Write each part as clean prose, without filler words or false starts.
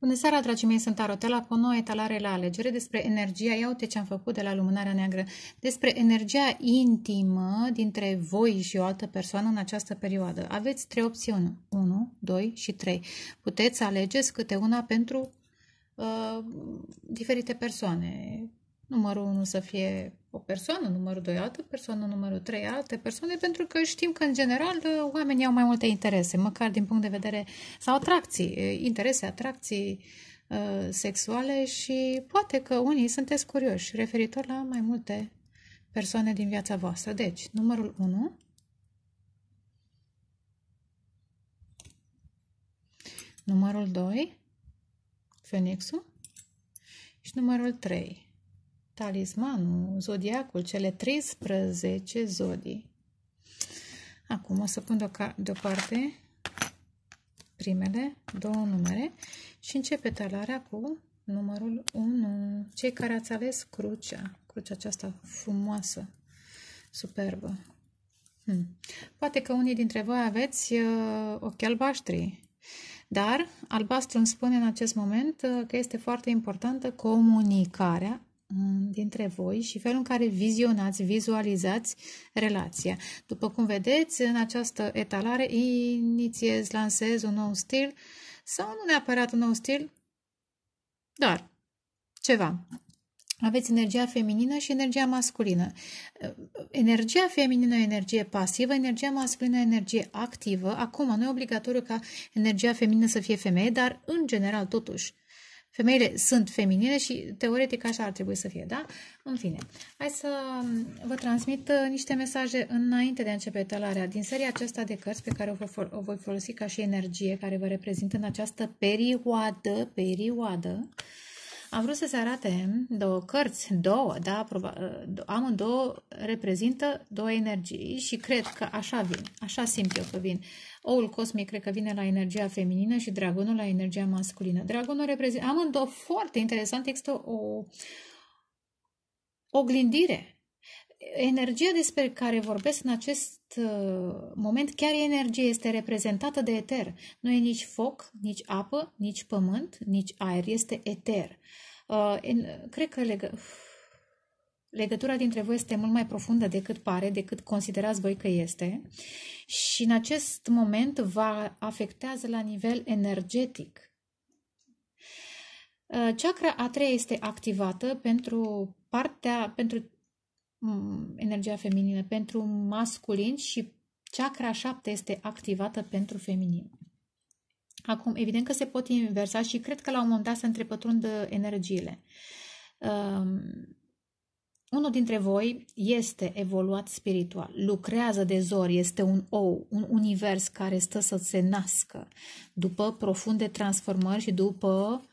Bună seara, dragii mei, sunt Tarotela cu o nouă etalare la alegere despre energia, ia uite ce am făcut de la lumânarea neagră, despre energia intimă dintre voi și o altă persoană în această perioadă. Aveți trei opțiuni, 1, 2 și 3. Puteți alegeți câte una pentru diferite persoane. Numărul 1 să fie o persoană, numărul 2 altă persoană, numărul 3 alte persoane, pentru că știm că, în general, oamenii au mai multe interese, măcar din punct de vedere, sau atracții, interese, atracții sexuale și poate că unii sunteți curioși referitor la mai multe persoane din viața voastră. Deci, numărul 1, numărul 2, Fenixul, și numărul 3. Talismanul, zodiacul, cele 13 zodii. Acum o să pun deoparte primele două numere și începe talarea cu numărul 1. Cei care ați ales crucea, crucea aceasta frumoasă, superbă. Poate că unii dintre voi aveți ochi albaștri. Dar albastru îmi spune în acest moment că este foarte importantă comunicarea dintre voi și felul în care vizionați, vizualizați relația. După cum vedeți, în această etalare inițiez, lansez un nou stil sau nu neapărat un nou stil, dar ceva. Aveți energia feminină și energia masculină. Energia feminină e energie pasivă, energia masculină e energie activă. Acum, nu e obligatoriu ca energia feminină să fie femeie, dar în general, totuși, femeile sunt feminine și teoretic așa ar trebui să fie, da? În fine, hai să vă transmit niște mesaje înainte de a începe talarea din seria aceasta de cărți pe care o voi folosi ca și energie care vă reprezintă în această perioadă. Am vrut să se arate două cărți, două, da? Amândouă reprezintă două energii și cred că așa vin, așa simt eu că vin. Oul cosmic cred că vine la energia feminină și dragonul la energia masculină. Dragonul reprezintă, amândouă foarte interesant, există o oglindire. Energia despre care vorbesc în acest moment, chiar energie, este reprezentată de eter. Nu e nici foc, nici apă, nici pământ, nici aer. Este eter. Cred că legătura dintre voi este mult mai profundă decât pare, decât considerați voi că este. Și în acest moment vă afectează la nivel energetic. Chakra a treia este activată pentru pentru energia feminină, pentru masculin, și chakra 7 este activată pentru feminin. Acum, evident că se pot inversa și cred că la un moment dat se întrepătrund energiile. Unul dintre voi este evoluat spiritual, lucrează de zori, este un ou, un univers care stă să se nască după profunde transformări și după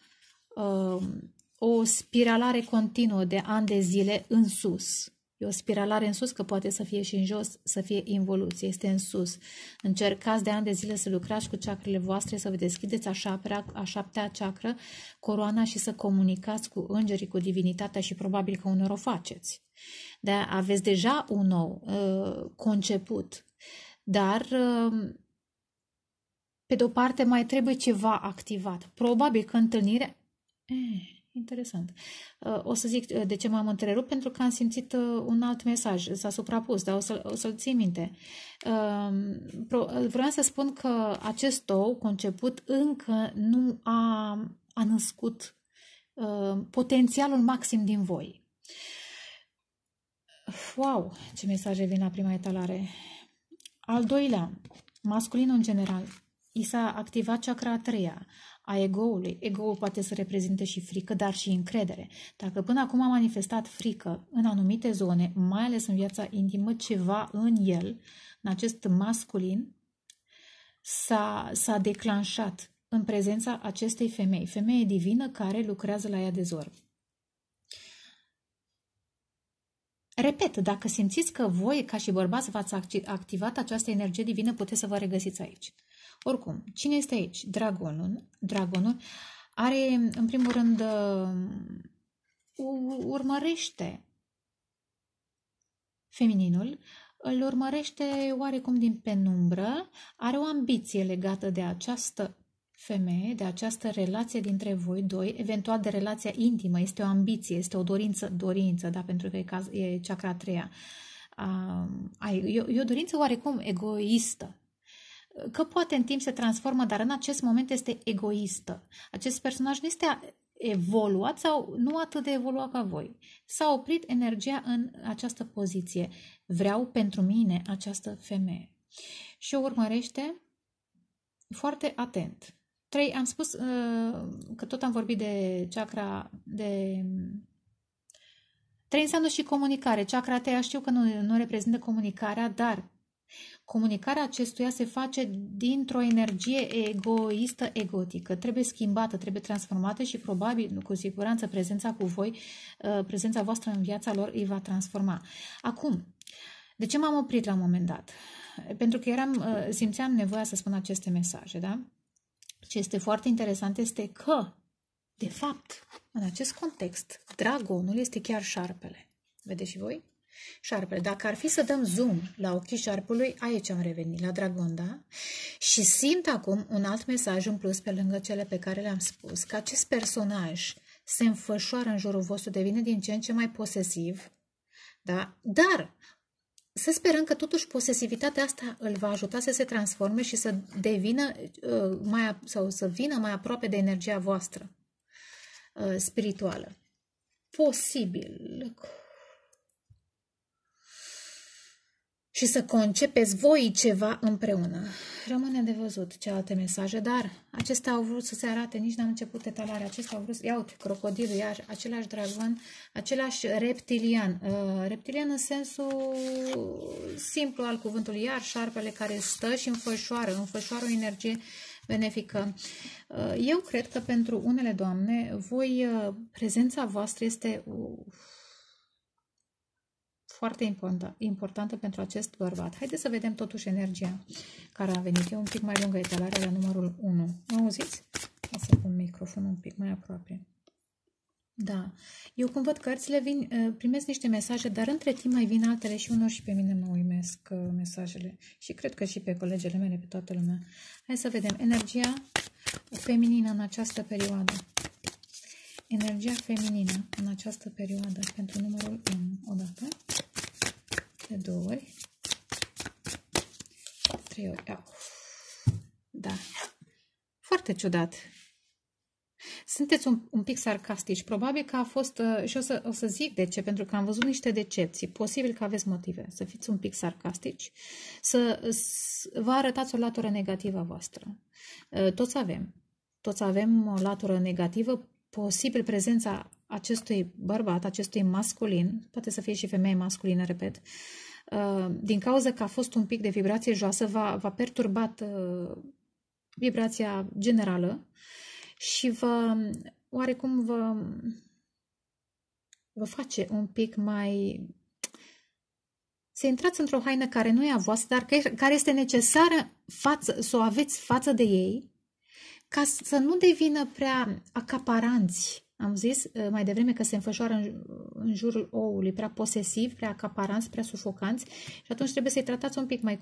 o spiralare continuă de ani de zile în sus. E o spiralare în sus, că poate să fie și în jos, să fie involuție, este în sus. Încercați de ani de zile să lucrați cu chakrele voastre, să vă deschideți a șaptea chakră, coroana, și să comunicați cu îngerii, cu divinitatea, și probabil că uneori o faceți. Da, aveți deja un nou conceput, dar pe de o parte mai trebuie ceva activat. Probabil că întâlnirea... Interesant. O să zic de ce m-am întrerupt, pentru că am simțit un alt mesaj, s-a suprapus, dar o să-l țin minte. Vreau să spun că acest ou conceput încă nu a născut potențialul maxim din voi. Wow, ce mesaje vin la prima etalare! Al doilea, masculinul în general, i s-a activat chakra a treia, a ego-ului. Ego-ul poate să reprezinte și frică, dar și încredere. Dacă până acum a manifestat frică în anumite zone, mai ales în viața intimă, ceva în el, în acest masculin, s-a declanșat în prezența acestei femei, femeie divină care lucrează la ea de zor. Repet, dacă simțiți că voi, ca și bărbați, v-ați activat această energie divină, puteți să vă regăsiți aici. Oricum, cine este aici? Dragonul. Dragonul are, în primul rând, urmărește femininul, îl urmărește oarecum din penumbră, are o ambiție legată de această Femeie, de această relație dintre voi doi, eventual de relația intimă, este o ambiție, este o dorință, da, pentru că e chakra a treia. E o dorință oarecum egoistă, că poate în timp se transformă, dar în acest moment este egoistă. Acest personaj nu este evoluat sau nu atât de evoluat ca voi. S-a oprit energia în această poziție. Vreau pentru mine această femeie. Și o urmărește foarte atent. Am spus că tot am vorbit de chakra de... 3 înseamnă și comunicare. Chakra treia știu că nu reprezintă comunicarea, dar comunicarea acestuia se face dintr-o energie egoistă, egotică. Trebuie schimbată, trebuie transformată și probabil, cu siguranță, prezența cu voi, prezența voastră în viața lor îi va transforma. Acum, de ce m-am oprit la un moment dat? Pentru că simțeam nevoia să spun aceste mesaje, da? Ce este foarte interesant este că, de fapt, în acest context, dragonul este chiar șarpele. Vedeți și voi? Șarpele. Dacă ar fi să dăm zoom la ochii șarpului, aici am revenit, la dragon, da? Și simt acum un alt mesaj în plus pe lângă cele pe care le-am spus, că acest personaj se înfășoară în jurul vostru, devine din ce în ce mai posesiv, da? Dar să sperăm că totuși posesivitatea asta îl va ajuta să se transforme și să devină sau să vină mai aproape de energia voastră spirituală. Posibil. Și să concepeți voi ceva împreună. Rămâne de văzut ce alte mesaje, dar acestea au vrut să se arate, nici n-am început detalarea, acestea au vrut, ia uite, crocodilul, iar același dragon, același reptilian. Reptilian în sensul simplu al cuvântului, iar șarpele care stă și înfășoară o energie benefică. Eu cred că pentru unele doamne, voi, prezența voastră este... foarte importantă pentru acest bărbat. Haideți să vedem totuși energia care a venit. E un pic mai lungă etalarea la numărul 1. Mă auziți? O să pun microfonul un pic mai aproape. Da. Eu cum văd cărțile, primesc niște mesaje, dar între timp mai vin altele și unor și pe mine mă uimesc mesajele. Și cred că și pe colegele mele, pe toată lumea. Hai să vedem. Energia feminină în această perioadă. Energia feminină în această perioadă pentru numărul 1. Odată. De 2 ori, 3 ori. Da. Foarte ciudat. Sunteți un pic sarcastici. Probabil că a fost, și o să zic de ce, pentru că am văzut niște decepții. Posibil că aveți motive să fiți un pic sarcastici, să vă arătați o latură negativă a voastră. Toți avem o latură negativă. Posibil prezența acestui bărbat, acestui masculin, poate să fie și femeie masculină, repet, din cauza că a fost un pic de vibrație joasă, v-a perturbat vibrația generală și oarecum vă face un pic mai... Să intrați într-o haină care nu e a voastră, dar care este necesară să o aveți față de ei, ca să nu devină prea acaparanți. Am zis mai devreme că se înfășoară în jurul oului, prea posesiv, prea acaparanți, prea sufocanți și atunci trebuie să-i tratați un pic mai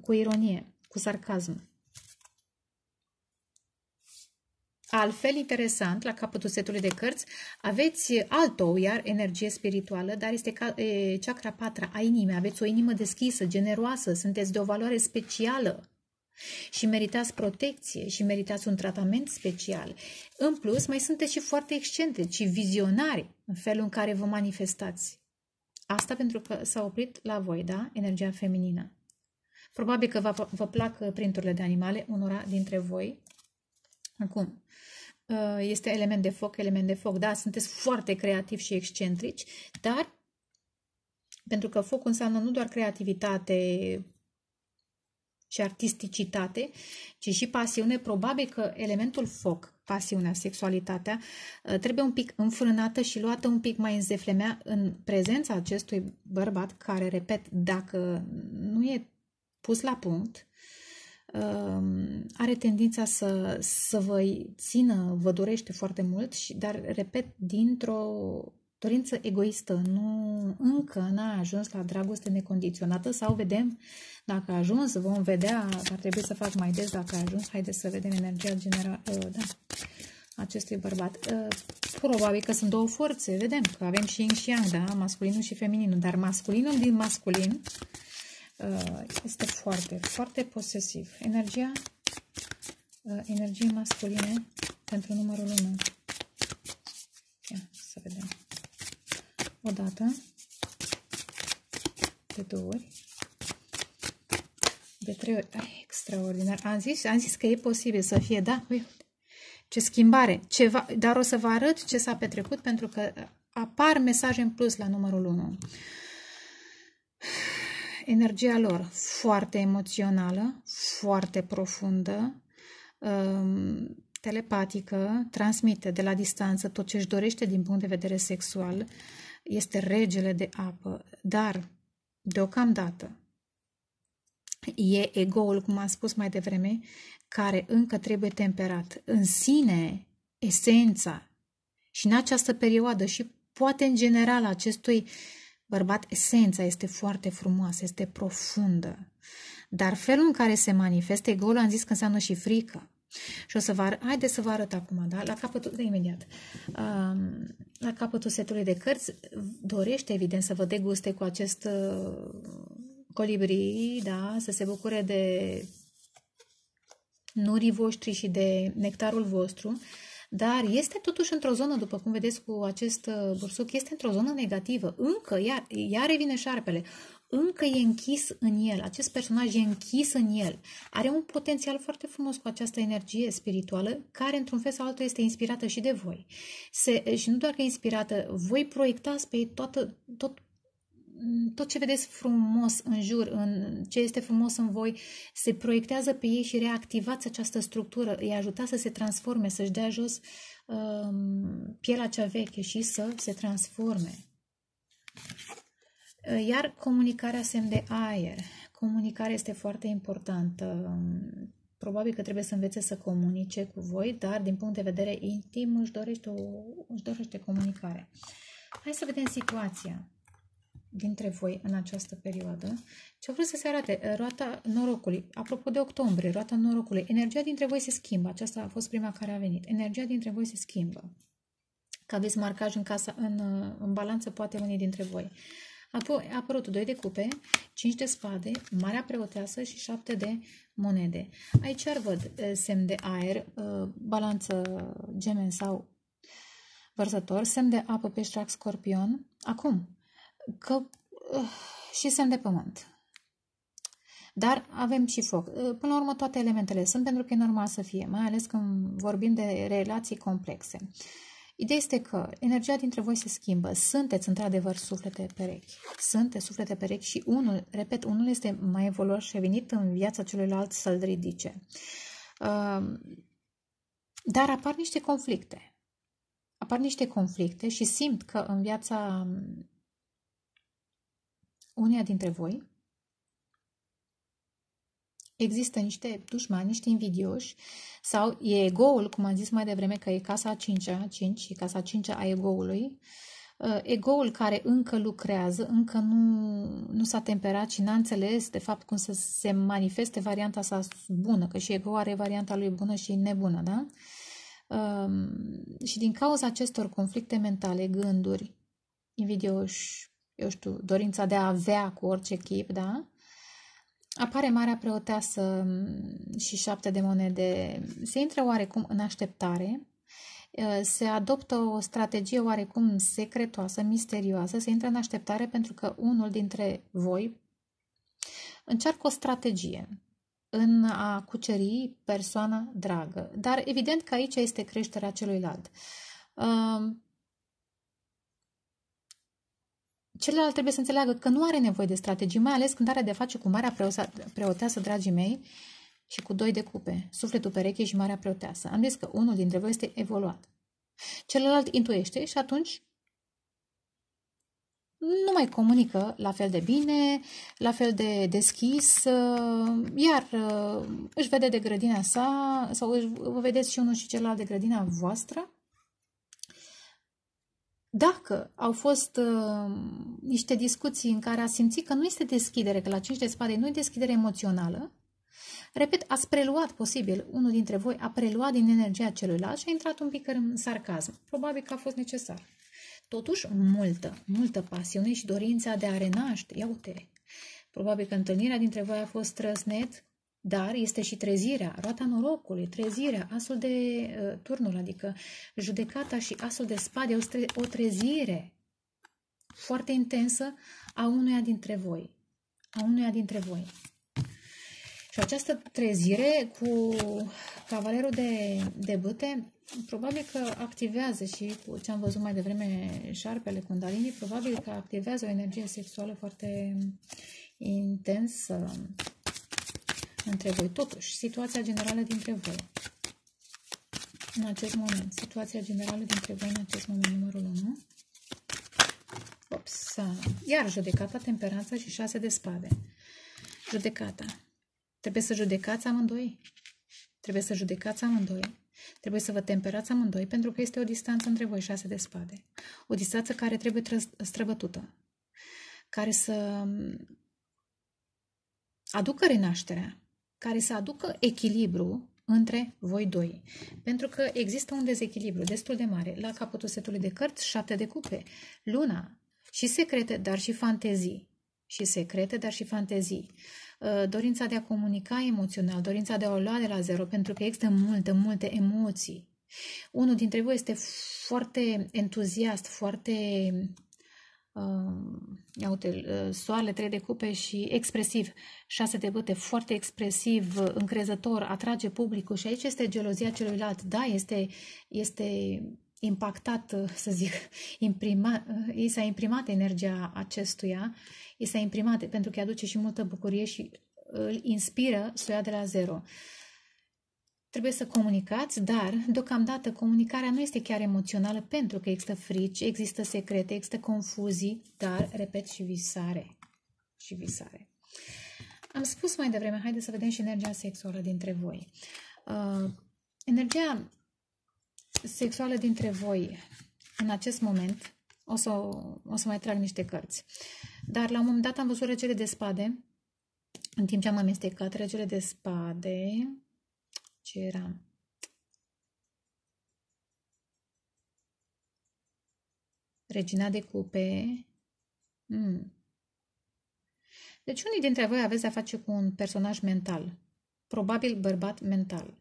cu ironie, cu sarcasm. Altfel, interesant, la capătul setului de cărți, aveți alt ou, iar energie spirituală, dar este chakra patra a inimii. Aveți o inimă deschisă, generoasă, sunteți de o valoare specială. Și meritați protecție și meritați un tratament special. În plus, mai sunteți și foarte excentrici și vizionari în felul în care vă manifestați. Asta pentru că s-a oprit la voi, da? Energia feminină. Probabil că vă plac printurile de animale, unora dintre voi. Acum, este element de foc, da? Sunteți foarte creativi și excentrici, dar pentru că focul înseamnă nu doar creativitate și artisticitate, ci și pasiune, probabil că elementul foc, pasiunea, sexualitatea, trebuie un pic înfrânată și luată un pic mai în zeflemea în prezența acestui bărbat care, repet, dacă nu e pus la punct, are tendința să vă țină, vă dorește foarte mult, dar, repet, dintr-o dorință egoistă, nu, încă n-a ajuns la dragoste necondiționată sau vedem dacă a ajuns, vom vedea, va trebui să fac mai des dacă a ajuns. Haideți să vedem energia generală acestui bărbat. Probabil că sunt două forțe, vedem că avem și yin și yang, da? Masculinul și femininul, dar masculinul din masculin este foarte, foarte posesiv. Energia energiei masculine pentru numărul 1. Ia, să vedem. O dată, de 2 ori, de 3 ori. Ai, extraordinar. Am zis că e posibil să fie, da? Uite, ce schimbare. Ceva, dar o să vă arăt ce s-a petrecut pentru că apar mesaje în plus la numărul 1. Energia lor foarte emoțională, foarte profundă, telepatică, transmite de la distanță tot ce își dorește din punct de vedere sexual, este regele de apă, dar deocamdată e egoul, cum am spus mai devreme, care încă trebuie temperat. În sine, esența și în această perioadă și poate în general acestui bărbat, esența este foarte frumoasă, este profundă. Dar felul în care se manifestă egoul, am zis că înseamnă și frică. Și o să vă arăt, haideți să vă arăt acum, da? La capătul, de imediat, la capătul setului de cărți, dorește, evident, să vă deguste cu acest colibri, da? Să se bucure de nurii voștri și de nectarul vostru, dar este totuși într-o zonă, după cum vedeți cu acest bursuc, este într-o zonă negativă. Încă, iar revine șarpele, încă e închis în el, acest personaj e închis în el. Are un potențial foarte frumos cu această energie spirituală, care într-un fel sau altul este inspirată și de voi. Și nu doar că e inspirată, voi proiectați pe tot ce vedeți frumos în jur, ce este frumos în voi, se proiectează pe ei și reactivați această structură, îi ajutați să se transforme, să-și dea jos pielea cea veche și să se transforme. Iar comunicarea, semn de aer. Comunicarea este foarte importantă. Probabil că trebuie să învețe să comunice cu voi, dar din punct de vedere intim își dorește comunicare. Hai să vedem situația dintre voi în această perioadă. Ce-a vrut să se arate? Roata norocului. Apropo de octombrie, roata norocului. Energia dintre voi se schimbă. Aceasta a fost prima care a venit. Energia dintre voi se schimbă. Că aveți marcaj în casa, în balanță, poate unii dintre voi. Apoi a apărut 2 de cupe, 5 de spade, Marea Preoteasă și 7 de monede. Aici ar văd semn de aer, balanță, gemeni sau vărsător, semn de apă, pești, rac, scorpion. Acum, că și semn de pământ. Dar avem și foc. Până la urmă toate elementele sunt, pentru că e normal să fie, mai ales când vorbim de relații complexe. Ideea este că energia dintre voi se schimbă. Sunteți într-adevăr suflete perechi. Sunteți suflete perechi și unul, repet, unul este mai evoluat și venit în viața celuilalt să-l ridice. Dar apar niște conflicte. Apar niște conflicte și simt că în viața uneia dintre voi există niște dușmani, niște invidioși, sau e egoul, cum am zis mai devreme, că e casa a 5-a, e casa a 5-a a egoului, egoul care încă lucrează, încă nu s-a temperat și n-a înțeles, de fapt, cum să se manifeste varianta sa bună, că și egoul are varianta lui bună și nebună, da? Și din cauza acestor conflicte mentale, gânduri, invidioși, eu știu, dorința de a avea cu orice chip, da? Apare Marea Preoteasă și 7 de monede. Se intră oarecum în așteptare, se adoptă o strategie oarecum secretoasă, misterioasă, se intră în așteptare pentru că unul dintre voi încearcă o strategie în a cuceri persoana dragă. Dar evident că aici este creșterea celuilalt. Celălalt trebuie să înțeleagă că nu are nevoie de strategii, mai ales când are de face cu Marea Preoteasă, dragii mei, și cu 2 de cupe, sufletul perechei și Marea Preoteasă. Am zis că unul dintre voi este evoluat. Celălalt intuiește și atunci nu mai comunică la fel de bine, la fel de deschis, iar își vede de grădina sa, sau vă vedeți și unul și celălalt de grădina voastră, Dacă au fost niște discuții în care a simțit că nu este deschidere, că la 5 de spade nu e deschidere emoțională, repet, ați preluat posibil, unul dintre voi a preluat din energia celuilalt și a intrat un pic în sarcasm. Probabil că a fost necesar. Totuși, multă pasiune și dorința de a renaște. Ia uite, probabil că întâlnirea dintre voi a fost răsnet, dar este și trezirea, roata norocului, trezirea, asul de turnul, adică judecata și asul de spade, o trezire foarte intensă a unuia dintre voi. Și această trezire cu cavalerul de bâte, probabil că activează și cu ce am văzut mai devreme șarpele Kundalini, probabil că activează o energie sexuală foarte intensă între voi. Totuși, situația generală dintre voi în acest moment, numărul 1. Ops, iar judecata, temperanța și 6 de spade. Judecata. Trebuie să judecați amândoi. Trebuie să vă temperați amândoi, pentru că este o distanță între voi, 6 de spade. O distanță care trebuie străbătută. Care să aducă renașterea. Care să aducă echilibru între voi doi. Pentru că există un dezechilibru destul de mare. La capătul setului de cărți, 7 de cupe. Luna. Și secrete, dar și fantezii. Dorința de a comunica emoțional, dorința de a o lua de la zero, pentru că există multe emoții. Unul dintre voi este foarte entuziast, foarte soarele, 3 de cupe și expresiv, 6 de bâte, foarte expresiv, încrezător, atrage publicul și aici este gelozia celuilalt. Da, este impactat, să zic, i s-a imprimat energia acestuia, pentru că îi aduce și multă bucurie și îl inspiră să o ia de la zero. Trebuie să comunicați, dar deocamdată comunicarea nu este chiar emoțională pentru că există frici, există secrete, există confuzii, dar, repet, și visare. Am spus mai devreme, haideți să vedem și energia sexuală dintre voi. Energia sexuală dintre voi în acest moment, o să mai trag niște cărți, dar la un moment dat am văzut regele de spade, în timp ce am amestecat regele de spade, ce era? Regina de cupe. Deci unii dintre voi aveți de-a face cu un personaj mental, probabil bărbat mental.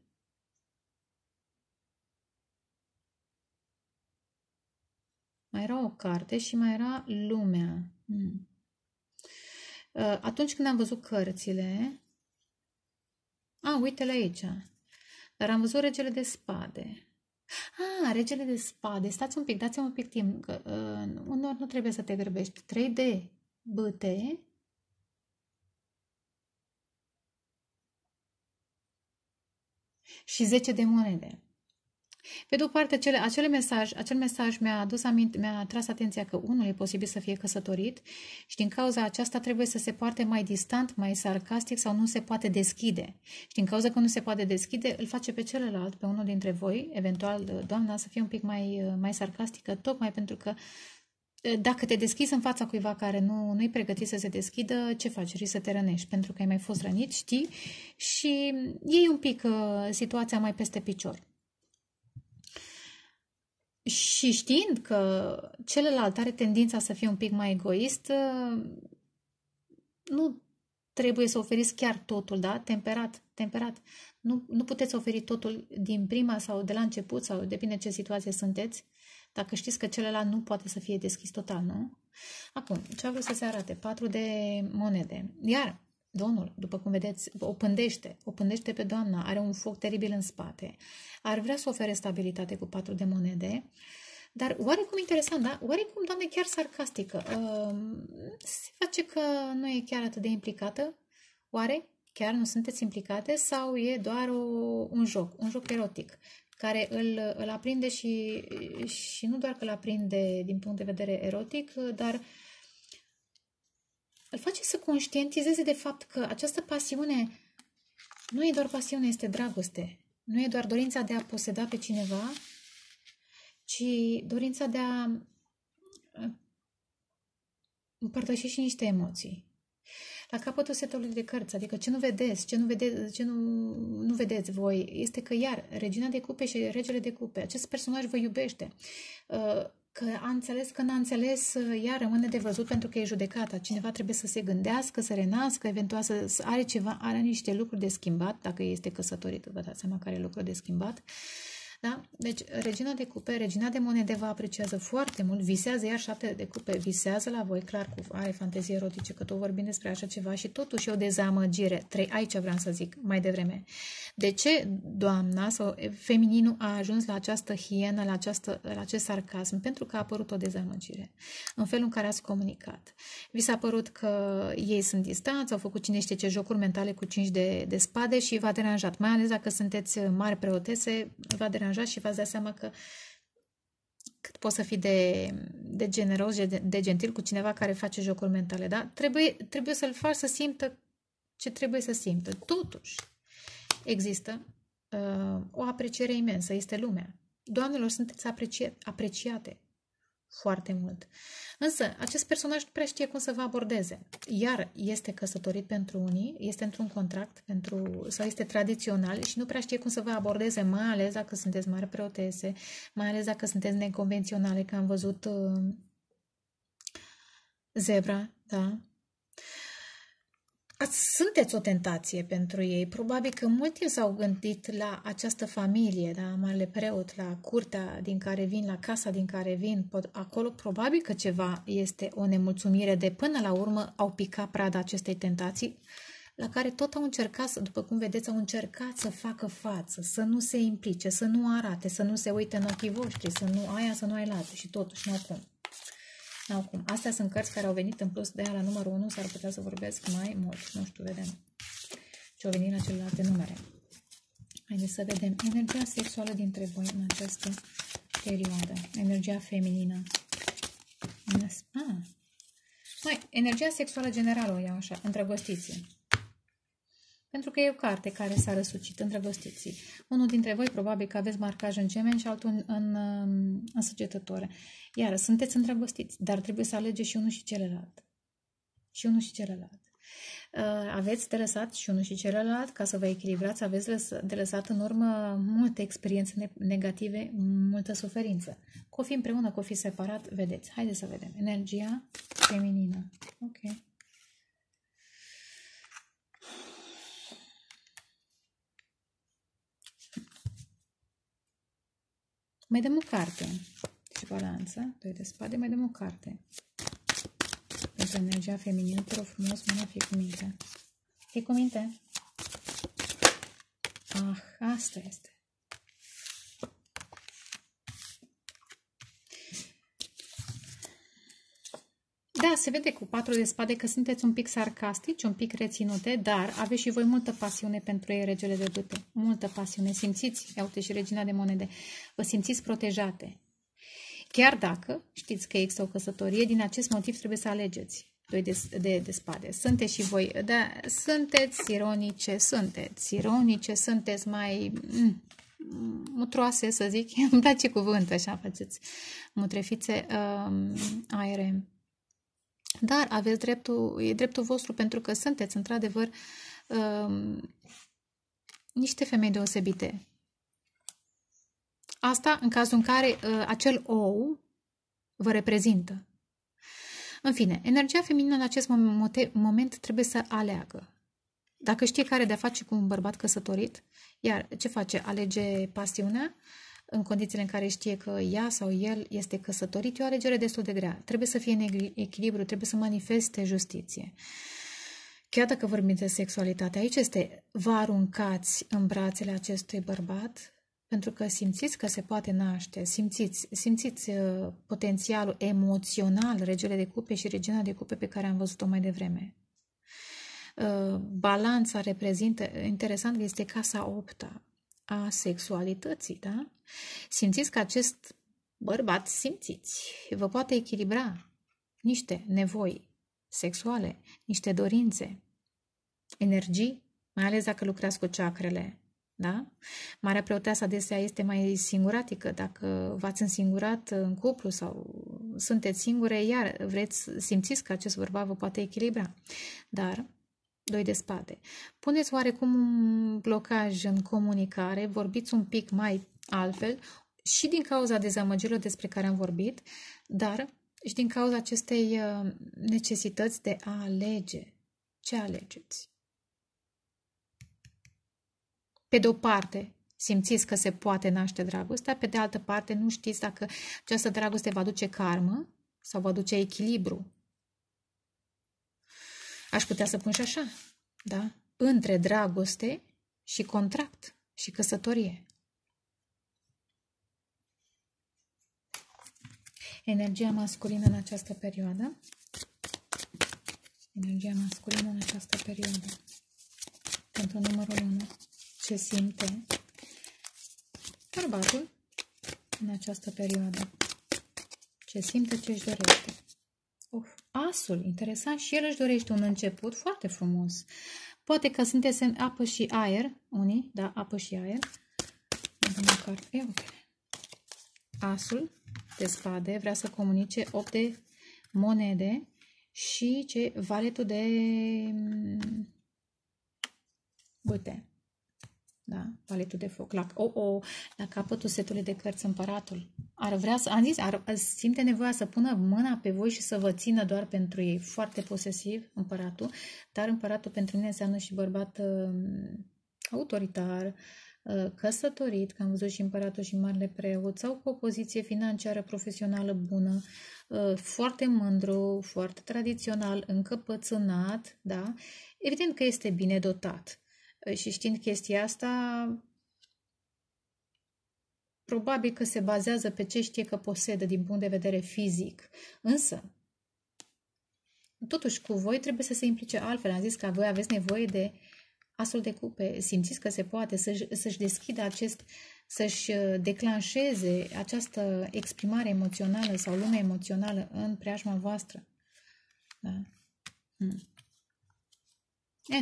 Mai era o carte și mai era lumea. Atunci când am văzut cărțile... uite-le aici. Dar am văzut regele de spade. Regele de spade. Stați un pic, dați-mi un pic timp. Uneori nu trebuie să te grăbești. 3 de bâte. Și 10 de monede. Pe de o parte, acel mesaj mi-a adus aminte, mi-a atras atenția că unul e posibil să fie căsătorit și din cauza aceasta trebuie să se poarte mai distant, mai sarcastic sau nu se poate deschide. Și din cauza că nu se poate deschide, îl face pe celălalt, pe unul dintre voi, eventual doamna, să fie un pic mai sarcastică, tocmai pentru că dacă te deschizi în fața cuiva care nu-i pregătit să se deschidă, ce faci? Risc să te rănești, pentru că ai mai fost rănit, știi? Și iei un pic situația mai peste picior. Și știind că celălalt are tendința să fie un pic mai egoist, nu trebuie să oferiți chiar totul, da? Temperat. Nu puteți oferi totul din prima sau de la început, sau depinde ce situație sunteți, dacă știți că celălalt nu poate să fie deschis total, nu? Acum, ce a vrut să se arate? 4 de monede. Iar Domnul, după cum vedeți, o pândește pe doamna, are un foc teribil în spate. Ar vrea să ofere stabilitate cu 4 de monede, dar oarecum interesant, da? Oarecum, doamne, chiar sarcastică. Se face că nu e chiar atât de implicată? Oare chiar nu sunteți implicate? Sau e doar un joc erotic, care îl aprinde și nu doar că îl aprinde din punct de vedere erotic, dar îl face să conștientizeze de fapt că această pasiune nu e doar pasiune, este dragoste. Nu e doar dorința de a poseda pe cineva, ci dorința de a împărtășiți și niște emoții. La capătul setului de cărți, adică ce nu vedeți, ce nu vedeți voi, este că iar regina de cupe și regele de cupe, acest personaj vă iubește, că a înțeles, că n-a înțeles, iar rămâne de văzut pentru că e judecata. Cineva trebuie să se gândească, să renască, eventual să are ceva, are niște lucruri de schimbat, dacă este căsătorit, vă dați seama care e lucru de schimbat. Da? Deci, regina de cupe, regina de monede vă apreciază foarte mult, visează, iar șaptele de cupe visează la voi, clar, cu are fantezii erotice, că tot vorbim despre așa ceva și totuși o dezamăgire. Aici vreau să zic mai devreme. De ce doamna sau femininul a ajuns la această hienă, la acest sarcasm? Pentru că a apărut o dezamăgire în felul în care ați comunicat. Vi s-a părut că ei sunt distanți, au făcut cine știe ce jocuri mentale cu 5 de spade și v-a deranjat. Mai ales dacă sunteți mari preotese, v-a deranjat și v-ați dat seama că cât poți să fii de generos, de gentil cu cineva care face jocuri mentale, da? Trebuie să-l faci să simtă ce trebuie să simtă. Totuși, există o apreciere imensă, este lumea. Doamnelor, sunteți apreciate foarte mult. Însă, acest personaj nu prea știe cum să vă abordeze. Iar este căsătorit pentru unii, este într-un contract sau este tradițional și nu prea știe cum să vă abordeze, mai ales dacă sunteți mari preotese, mai ales dacă sunteți neconvenționale, că am văzut zebra, da? Sunteți o tentație pentru ei. Probabil că mulți s-au gândit la această familie, la marele preot, la curtea din care vin, la casa din care vin. Acolo probabil că ceva este o nemulțumire de până la urmă au picat prada acestei tentații, la care tot au încercat, după cum vedeți, au încercat să facă față, să nu se implice, să nu arate, să nu se uite în ochii voștri, să nu aia, să nu ai lată și totuși n-au cum. Acum, astea sunt cărți care au venit în plus, de aia la numărul 1 s-ar putea să vorbesc mai mult. Nu știu, vedem ce au venit la celelalte numere. Haideți să vedem energia sexuală dintre voi în această perioadă. Energia feminină. Energia sexuală generală o iau așa, îndrăgostiții. Pentru că e o carte care s-a răsucit, îndrăgostiții. Unul dintre voi probabil că aveți marcaj în gemeni și altul în săgetătoare. Iar sunteți îndrăgostiți, dar trebuie să alegeți și unul și celălalt. Și unul și celălalt. Aveți de lăsat și unul și celălalt, ca să vă echilibrați, aveți de lăsat în urmă multe experiențe negative, multă suferință. Că o fi împreună, că o fi separat, vedeți. Haideți să vedem. Energia feminină. Ok. Mai dăm o carte și balanță, 2 de spade, mai dăm o carte. Pentru energia feminină, te rog frumos, mâna, fie cu minte. Fie cu minte. Ah, asta este. Da, se vede cu 4 de spade că sunteți un pic sarcastici, un pic reținute, dar aveți și voi multă pasiune pentru ei, regele de bâte. Multă pasiune. Simțiți, ia uite și regina de monede, vă simțiți protejate. Chiar dacă știți că există o căsătorie, din acest motiv trebuie să alegeți 2 de spade. Sunteți și voi, da, sunteți ironice, sunteți mai mutroase, să zic. Îmi place cuvântul, așa faceți mutrefițe, aere. Dar aveți dreptul, e dreptul vostru pentru că sunteți, într-adevăr, niște femei deosebite. Asta în cazul în care acel ou vă reprezintă. În fine, energia feminină în acest moment trebuie să aleagă. Dacă știe care de-a face cu un bărbat căsătorit, iar ce face? Alege pasiunea. În condițiile în care știe că ea sau el este căsătorit, e o alegere destul de grea. Trebuie să fie în echilibru, trebuie să manifeste justiție. Chiar dacă vorbim de sexualitate, aici este, vă aruncați în brațele acestui bărbat, pentru că simțiți că se poate naște, simțiți potențialul emoțional, regele de cupe și regina de cupe pe care am văzut-o mai devreme. Balanța reprezintă, interesant, este casa 8-a. A sexualității, da? Simțiți că acest bărbat, vă poate echilibra niște nevoi sexuale, niște dorințe, energii, mai ales dacă lucrează cu chakrele, da? Marea preoteasă adesea este mai singuratică, dacă v-ați însingurat în cuplu sau sunteți singure, iar vreți, simțiți că acest bărbat vă poate echilibra. Dar, doi de spade, puneți oarecum un blocaj în comunicare, vorbiți un pic mai altfel și din cauza dezamăgirilor despre care am vorbit, dar și din cauza acestei necesități de a alege. Ce alegeți? Pe de o parte, simțiți că se poate naște dragostea, pe de altă parte, nu știți dacă această dragoste va aduce karmă sau va aduce echilibru. Aș putea să pun și așa, da? Între dragoste și contract și căsătorie. Energia masculină în această perioadă. Energia masculină în această perioadă. Pentru numărul 1. Ce simte bărbatul în această perioadă? Ce simte, ce își dorește? Uf, asul, interesant, și el își dorește un început foarte frumos. Poate că sunteți în apă și aer, unii, da, apă și aer. Asul de spade vrea să comunice 8 de monede și ce valetul de bâte. Da, paletul de foc. La capătul setului de cărți împăratul. Ar vrea să, am zis, simte nevoia să pună mâna pe voi și să vă țină doar pentru ei. Foarte posesiv împăratul, dar împăratul pentru mine înseamnă și bărbat autoritar, căsătorit, că am văzut și împăratul și marele preot, sau cu o poziție financiară, profesională bună, foarte mândru, foarte tradițional, încăpățânat, da? Evident că este bine dotat. Și știind chestia asta, probabil că se bazează pe ce știe că posedă din punct de vedere fizic. Însă, totuși cu voi trebuie să se implice altfel. Am zis că voi aveți nevoie de asul de cupe. Simțiți că se poate să-și deschidă acest, să-și declanșeze această exprimare emoțională sau lume emoțională în preajma voastră. Da.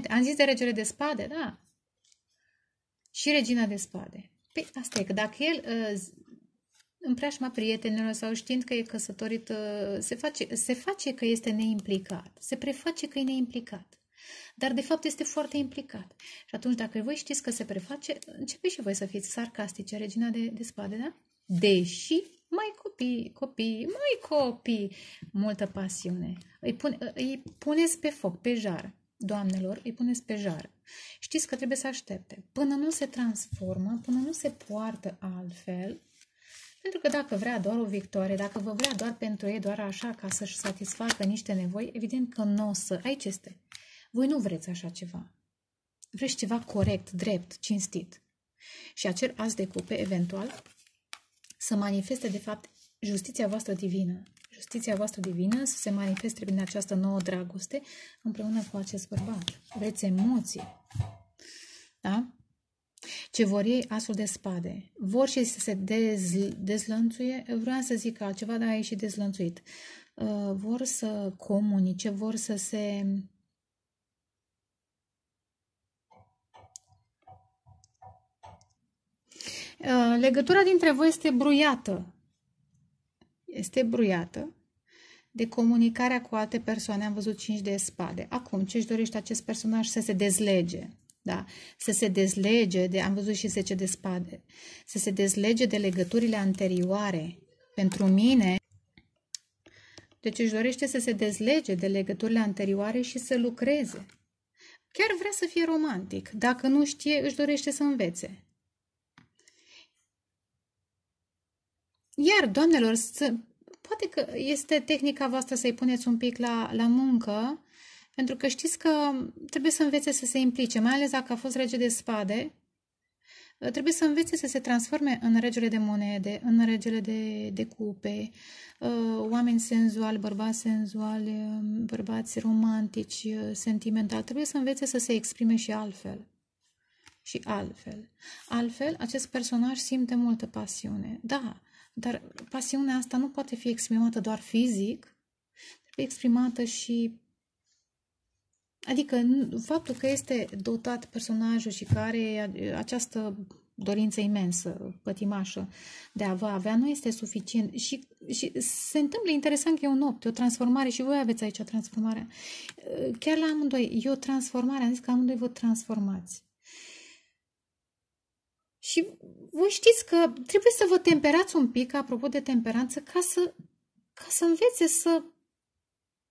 Am zis de regele de spade, da. Și regina de spade. Păi asta e, că dacă el în preajma prietenilor sau știind că e căsătorit, se face că este neimplicat. Se preface că e neimplicat. Dar de fapt este foarte implicat. Și atunci dacă voi știți că se preface, începeți și voi să fiți sarcastice, regina de spade, da? Deși mai copii, multă pasiune. Îi puneți pe foc, pe jar. Doamnelor, îi puneți pe jar. Știți că trebuie să aștepte până nu se transformă, până nu se poartă altfel, pentru că dacă vrea doar o victorie, dacă vă vrea doar pentru ei, doar așa, ca să-și satisfacă niște nevoi, evident că nu o să... Aici este. Voi nu vreți așa ceva. Vreți ceva corect, drept, cinstit. Și acel as de cupe, eventual, să manifeste, de fapt, justiția voastră divină. Justiția voastră divină să se manifeste prin această nouă dragoste împreună cu acest bărbat. Vreți emoții. Da? Ce vor ei, asul de spade. Vor și să se dezlănțuie. Vreau să zic altceva, dar e și dezlănțuit. Vor să comunice, vor să se... Legătura dintre voi este bruiată. Este bruiată de comunicarea cu alte persoane. Am văzut 5 de spade. Acum, ce își dorește acest personaj? Să se dezlege. Da? Să se dezlege de... Am văzut și 10 de spade. Să se dezlege de legăturile anterioare. Pentru mine... Deci își dorește să se dezlege de legăturile anterioare și să lucreze. Chiar vrea să fie romantic. Dacă nu știe, își dorește să învețe. Iar, doamnelor, poate că este tehnica voastră să-i puneți un pic la muncă, pentru că știți că trebuie să învețe să se implice, mai ales dacă a fost rege de spade, trebuie să învețe să se transforme în regele de monede, în regele de cupe, oameni senzuali, bărbați senzuali, bărbați romantici, sentimentali. Trebuie să învețe să se exprime și altfel. Și altfel. Altfel, acest personaj simte multă pasiune. Da. Dar pasiunea asta nu poate fi exprimată doar fizic, trebuie exprimată și... Adică faptul că este dotat personajul și că are această dorință imensă, pătimașă de a vă avea, nu este suficient. Și se întâmplă interesant că e o nopte, o transformare și voi aveți aici o transformare. Chiar la amândoi e o transformare, am zis că amândoi vă transformați. Și voi știți că trebuie să vă temperați un pic, apropo de temperanță, ca să învețe să,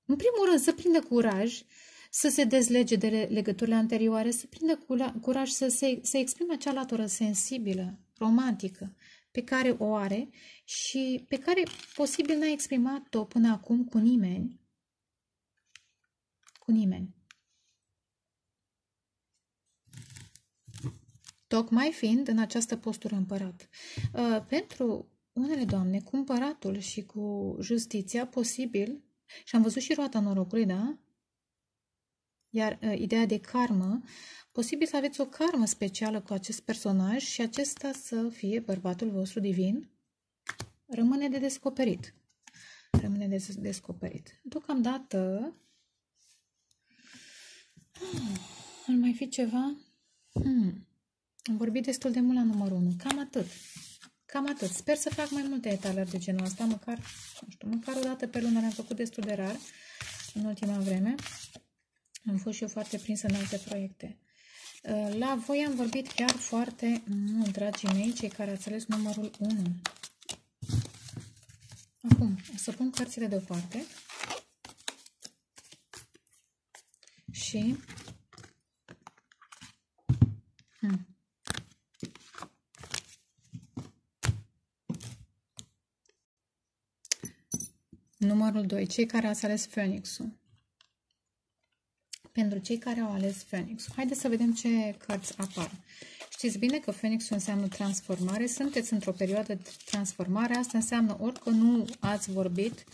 în primul rând, să prindă curaj, să se dezlege de legăturile anterioare, să prindă curaj să exprime acea latură sensibilă, romantică, pe care o are și pe care posibil n-a exprimat-o până acum cu nimeni. Cu nimeni. Tocmai fiind în această postură împărat. Pentru unele doamne, cu împăratul și cu justiția, posibil, și am văzut și roata norocului, da? Iar ideea de karmă, posibil să aveți o karmă specială cu acest personaj și acesta să fie bărbatul vostru divin, rămâne de descoperit. Rămâne de descoperit. Deocamdată, ar mai fi ceva? Am vorbit destul de mult la numărul 1. Cam atât. Cam atât. Sper să fac mai multe etalări de genul ăsta, măcar, nu știu, măcar o dată pe lună, le-am făcut destul de rar în ultima vreme. Am fost și eu foarte prinsă în alte proiecte. La voi am vorbit chiar foarte mult, dragii mei, cei care ați ales numărul 1. Acum, o să pun cărțile deoparte. Și... Numărul 2. Cei care ați ales Fenixul. Pentru cei care au ales Fenixul. Haideți să vedem ce cărți apar. Știți bine că Fenixul înseamnă transformare. Sunteți într-o perioadă de transformare. Asta înseamnă orică nu ați vorbit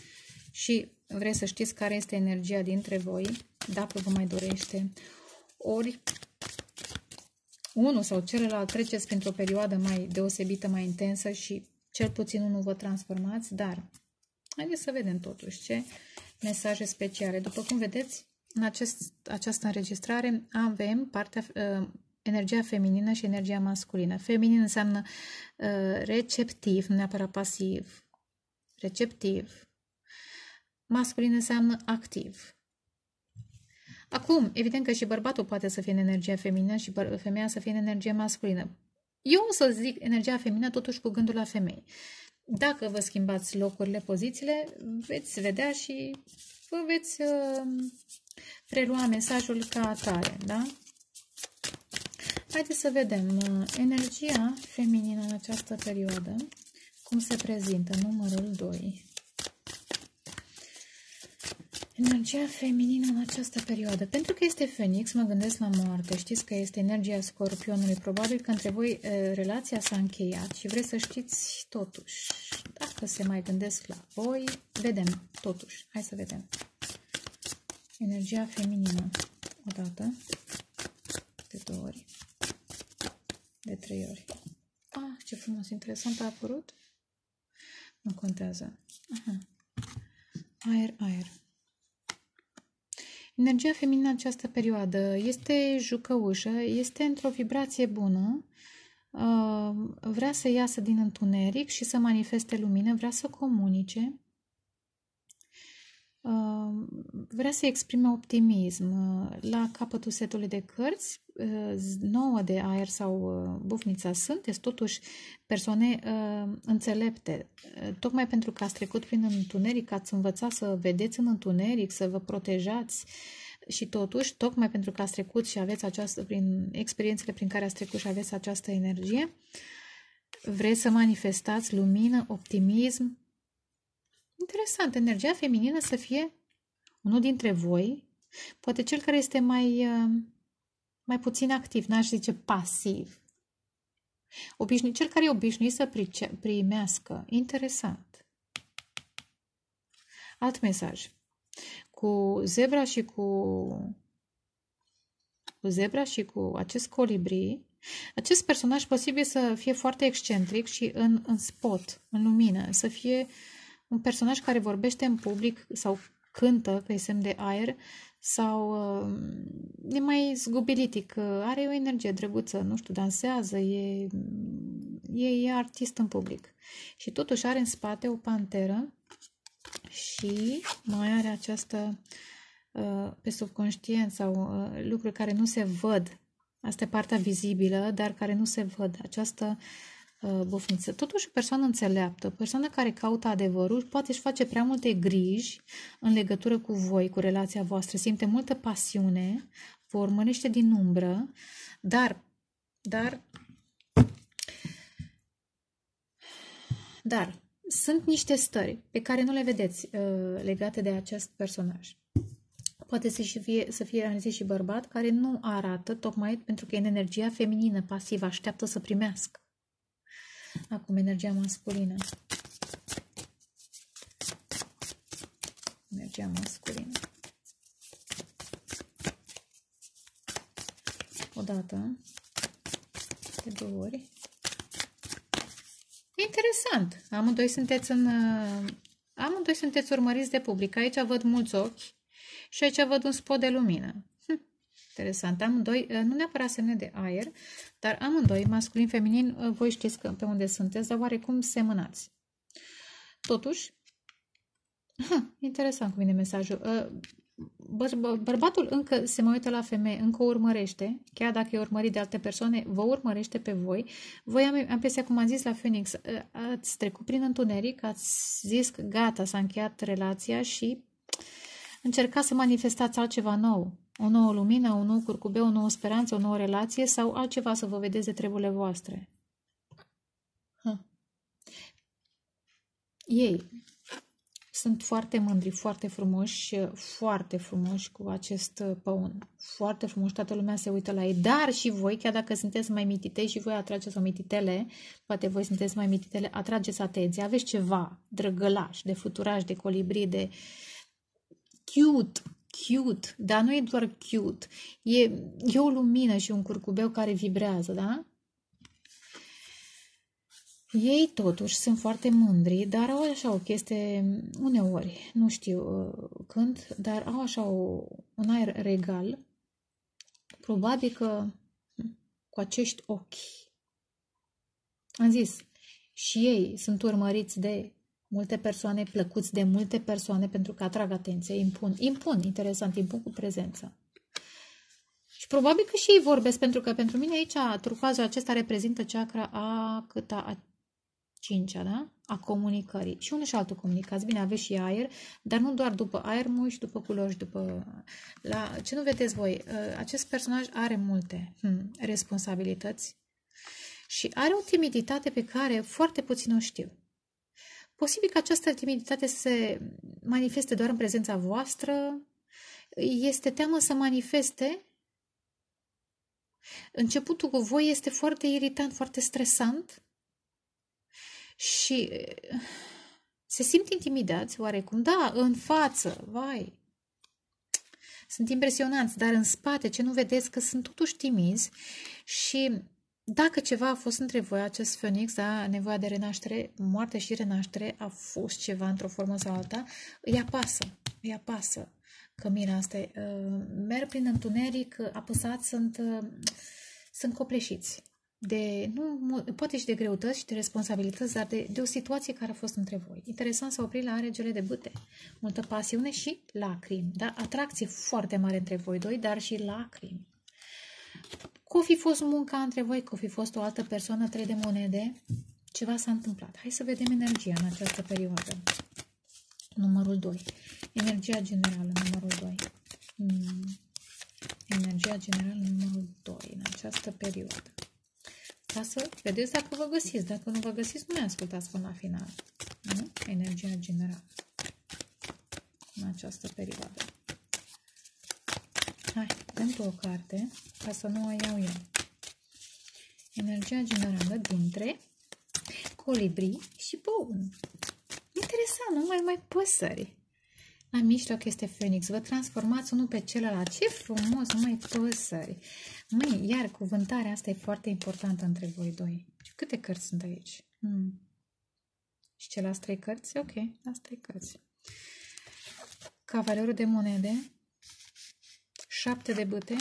și vreți să știți care este energia dintre voi, dacă vă mai dorește. Ori unul sau celălalt treceți printr-o perioadă mai deosebită, mai intensă și cel puțin unul vă transformați, dar... Haideți să vedem totuși ce mesaje speciale. După cum vedeți, în această înregistrare avem partea, energia feminină și energia masculină. Feminin înseamnă receptiv, nu neapărat pasiv. Receptiv. Masculin înseamnă activ. Acum, evident că și bărbatul poate să fie în energia feminină și femeia să fie în energie masculină. Eu o să zic energia feminină totuși cu gândul la femei. Dacă vă schimbați locurile, pozițiile, veți vedea și vă veți prelua mesajul ca atare, da? Haideți să vedem energia feminină în această perioadă, cum se prezintă, numărul 2. Energia feminină în această perioadă. Pentru că este Fenix, mă gândesc la moarte. Știți că este energia Scorpionului. Probabil că între voi relația s-a încheiat și vreți să știți totuși. Dacă se mai gândesc la voi, vedem totuși. Hai să vedem. Energia feminină. O dată. De 2 ori. De 3 ori. Ah, ce frumos, interesant a apărut. Nu contează. Aha. Aer, aer. Energia feminină în această perioadă este jucăușă, este într-o vibrație bună, vrea să iasă din întuneric și să manifeste lumină, vrea să comunice, vrea să exprime optimism. La capătul setului de cărți, 9 de aer sau bufnița, sunteți totuși persoane înțelepte. Tocmai pentru că ați trecut prin întuneric, ați învățat să vedeți în întuneric, să vă protejați și totuși, tocmai pentru că ați trecut și aveți această, prin experiențele prin care ați trecut și aveți această energie, vreți să manifestați lumină, optimism. Interesant, energia feminină să fie unul dintre voi, poate cel care este mai puțin activ, n-aș zice pasiv. Cel care e obișnuit să primească. Interesant. Alt mesaj. Cu zebra și cu acest colibri, acest personaj posibil să fie foarte excentric și în spot, în lumină, să fie un personaj care vorbește în public sau cântă, că e semn de aer, sau e mai zgubilitic, are o energie drăguță, nu știu, dansează, e artist în public. Și totuși are în spate o panteră și mai are această pe subconștient sau lucruri care nu se văd. Asta e partea vizibilă, dar care nu se văd. Această bufniță. Totuși, o persoană înțeleaptă, o persoană care caută adevărul, poate își face prea multe griji în legătură cu voi, cu relația voastră. Simte multă pasiune, vă urmărește din umbră, dar sunt niște stări pe care nu le vedeți legate de acest personaj. Poate să fie realizat și bărbat care nu arată, tocmai pentru că e în energia feminină, pasivă, așteaptă să primească. Acum, energia masculină. Energia masculină. Odată. De două ori. Interesant! Amândoi sunteți urmăriți de public. Aici văd mulți ochi. Și aici văd un spot de lumină. Interesant. Amândoi, nu neapărat semne de aer, dar amândoi, masculin, feminin, voi știți că pe unde sunteți, dar oarecum semănați. Totuși, interesant cum vine mesajul. Bărbatul încă se mai uită la femeie, încă o urmărește, chiar dacă e urmărit de alte persoane, vă urmărește pe voi. Voi am impresia, cum am zis la Phoenix, ați trecut prin întuneric, ați zis că gata, s-a încheiat relația și încercați să manifestați altceva nou, o nouă lumină, un nou curcubeu, o nouă speranță, o nouă relație sau altceva să vă vedeți de treburile voastre. Ei sunt foarte mândri, foarte frumoși cu acest păun. Foarte frumoși, toată lumea se uită la ei, dar și voi, chiar dacă sunteți mai mititei și voi atrageți o mititele, poate voi sunteți mai mititele, atrageți atenția, aveți ceva drăgălaș, de futuraș, de colibri, de... Cute, dar nu e doar cute, e o lumină și un curcubeu care vibrează, da? Ei totuși sunt foarte mândri, dar au așa o chestie, uneori, nu știu când, dar au așa un aer regal, probabil că cu acești ochi. Am zis, și ei sunt urmăriți de multe persoane, plăcuți de multe persoane pentru că atrag atenție, impun cu prezență. Și probabil că și ei vorbesc, pentru că pentru mine aici turcoazul acesta reprezintă chakra a cincea, da? A comunicării. Și unul și altul comunicați. Bine, aveți și aer, dar nu doar după aer, muși, după culori, după... La... Ce nu vedeți voi? Acest personaj are multe responsabilități și are o timiditate pe care foarte puțin o știu. Posibil că această timiditate se manifeste doar în prezența voastră, este teamă să manifeste. Începutul cu voi este foarte iritant, foarte stresant și se simt intimidați oarecum. Da, în față, vai, sunt impresionanți, dar în spate, ce nu vedeți, că sunt totuși timizi și... Dacă ceva a fost între voi, acest Phoenix, da, nevoia de renaștere, moarte și renaștere, a fost ceva într-o formă sau alta, îi apasă că mira asta e. Merg prin întuneric, apăsați, sunt copleșiți. Poate și de greutăți și de responsabilități, dar de o situație care a fost între voi. Interesant, s-a oprit la regele de bâte. Multă pasiune și lacrimi. Da? Atracție foarte mare între voi doi, dar și lacrimi. Că o fi fost munca între voi, că o fi fost o altă persoană, 3 de monede, ceva s-a întâmplat. Hai să vedem energia în această perioadă. Numărul 2. Energia generală, numărul 2. Energia generală, numărul 2, în această perioadă. Ca să vedeți dacă vă găsiți. Dacă nu vă găsiți, nu ne ascultați până la final. Nu? Energia generală, în această perioadă. Hai, dăm tu o carte, ca să nu o iau eu. Energia generală dintre colibri și păun. Interesant, nu mai păsări. La mijloc este Phoenix. Vă transformați unul pe celălalt. Ce frumos, nu mai păsări. Măi, iar cuvântarea asta e foarte importantă între voi doi. Câte cărți sunt aici? Și celălalt 3 cărți? Ok, las 3 cărți. cavalerul de monede, 7 de bâte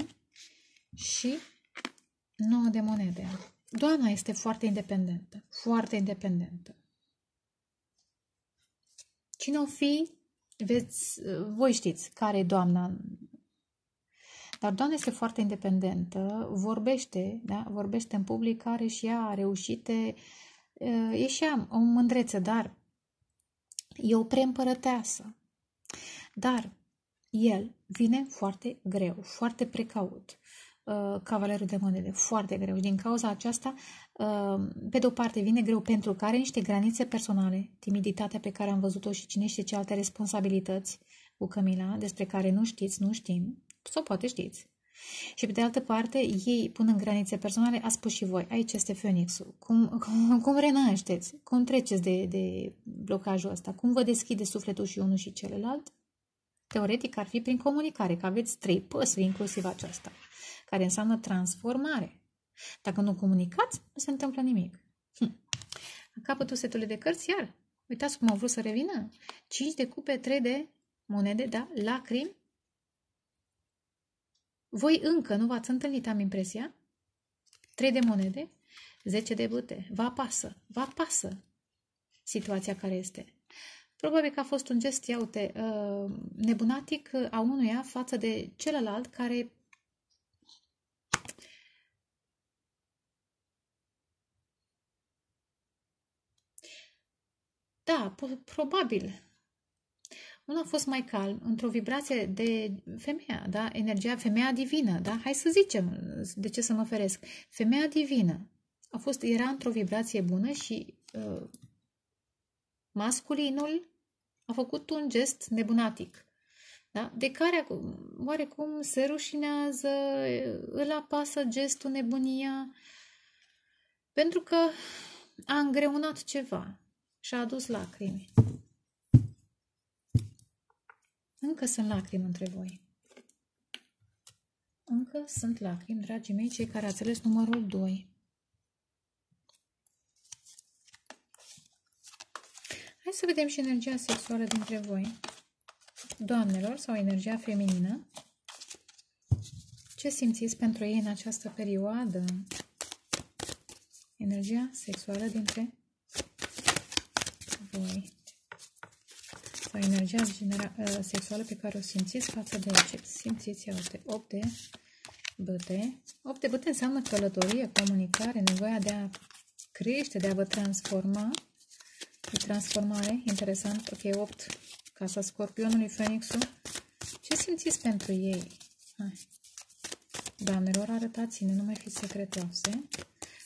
și 9 de monede. Doamna este foarte independentă, foarte independentă. Cine o fi, voi știți care e doamna. Dar doamna este foarte independentă, vorbește, da? Vorbește în public, are și ea reușite, e și ea o mândreță, dar e o preîmpărăteasă. Dar el vine foarte greu, foarte precaut, cavalerul de monede, foarte greu. Din cauza aceasta, pe de o parte vine greu pentru că are niște granițe personale, timiditatea pe care am văzut-o și cine știe ce alte responsabilități cu Camila, despre care nu știți, nu știm, sau poate știți. Și pe de altă parte, ei pun în granițe personale, a spus și voi, aici este Fenixul, cum renașteți, cum treceți de blocajul ăsta, cum vă deschide sufletul și unul și celălalt. Teoretic ar fi prin comunicare, că aveți 3 păsări, inclusiv aceasta, care înseamnă transformare. Dacă nu comunicați, nu se întâmplă nimic. La capătul setului de cărți, iar, uitați cum au vrut să revină, 5 de cupe, 3 de monede, da, lacrimi. Voi încă nu v-ați întâlnit, am impresia, 3 de monede, 10 de bâte, vă apasă situația care este. Probabil că a fost un gest, ia uite, nebunatic a unuia față de celălalt care da, probabil. Unul a fost mai calm, într-o vibrație de femeia, da? Energia, femeia divină, da? Hai să zicem, de ce să mă feresc? Femeia divină era într-o vibrație bună și masculinul a făcut un gest nebunatic, da? De care oarecum se rușinează, îl apasă gestul, nebunia, pentru că a îngreunat ceva și a adus lacrimi. Încă sunt lacrimi între voi. Încă sunt lacrimi, dragii mei, cei care ați ales numărul 2. Hai să vedem și energia sexuală dintre voi, doamnelor, sau energia feminină. Ce simțiți pentru ei în această perioadă? Energia sexuală dintre voi. Sau energia sexuală pe care o simțiți față de ce simțiți, uite, 8 de bâte. 8 de bâte înseamnă călătorie, comunicare, nevoia de a crește, de a vă transforma. E transformare, interesant, ok, 8, casa scorpionului, Fenixul. Ce simțiți pentru ei? Hai. Doamnelor, arătați-ne, nu mai fiți secretoase.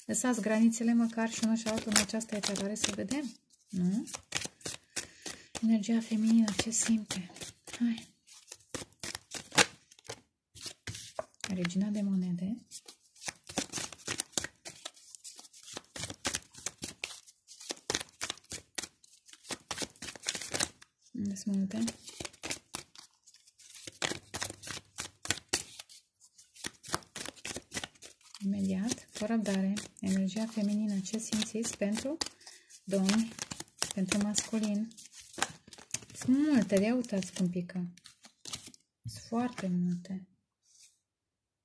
Lăsați granițele măcar și unul și altul în această etalare să vedem, nu? Energia feminină, ce simte? Hai. Regina de monede. Unde sunt multe? Imediat, fără răbdare, energia feminină, ce simțiți pentru domni, pentru masculin? Sunt multe, ia uitați cum pică. Sunt foarte multe.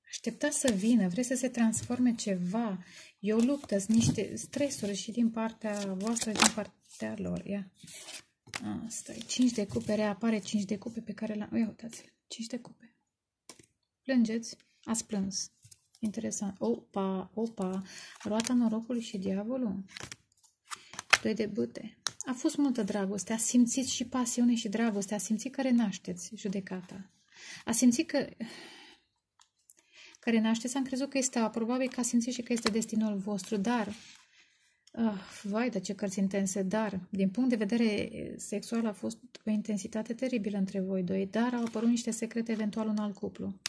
Așteptați să vină, vreți să se transforme ceva. Eu luptă, sunt niște stresuri și din partea voastră, și din partea lor. Ia. Asta e 5 de cupe, reapare 5 de cupe pe care ia uitați-le, 5 de cupe. Plângeți, ați plâns. Interesant. Opa, opa, roata norocului și diavolul. 2 de bâte. A fost multă dragoste, a simțit și pasiune și dragoste, a simțit că renașteți, judecata. A simțit că renașteți, am crezut că este probabil că a simțit și că este destinul vostru, dar vai, de ce cărți intense, dar din punct de vedere sexual a fost o intensitate teribilă între voi doi, dar au apărut niște secrete, eventual un alt cuplu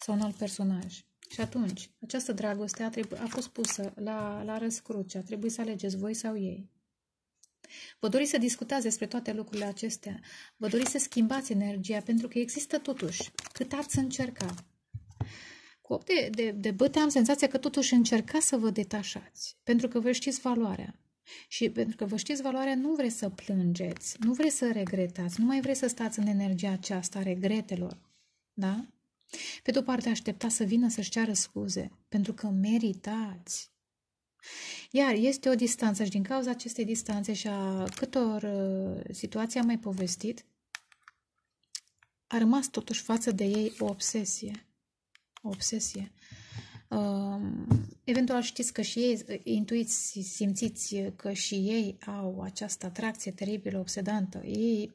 sau un alt personaj. Și atunci, această dragoste a fost pusă la răscruce, a trebuit să alegeți voi sau ei. Vă doriți să discutați despre toate lucrurile acestea, vă doriți să schimbați energia, pentru că există totuși, cât ați încerca. Cu 8 de bâte am senzația că totuși încercați să vă detașați, pentru că vă știți valoarea. Și pentru că vă știți valoarea, nu vreți să plângeți, nu vreți să regretați, nu mai vreți să stați în energia aceasta a regretelor. Da? Pe de-o parte așteptați să vină să-și ceară scuze, pentru că meritați. Iar este o distanță și din cauza acestei distanțe și a câtor situații am mai povestit, a rămas totuși față de ei o obsesie. O obsesie. Eventual știți că și ei, intuiți, simțiți că și ei au această atracție teribilă, obsedantă. Ei,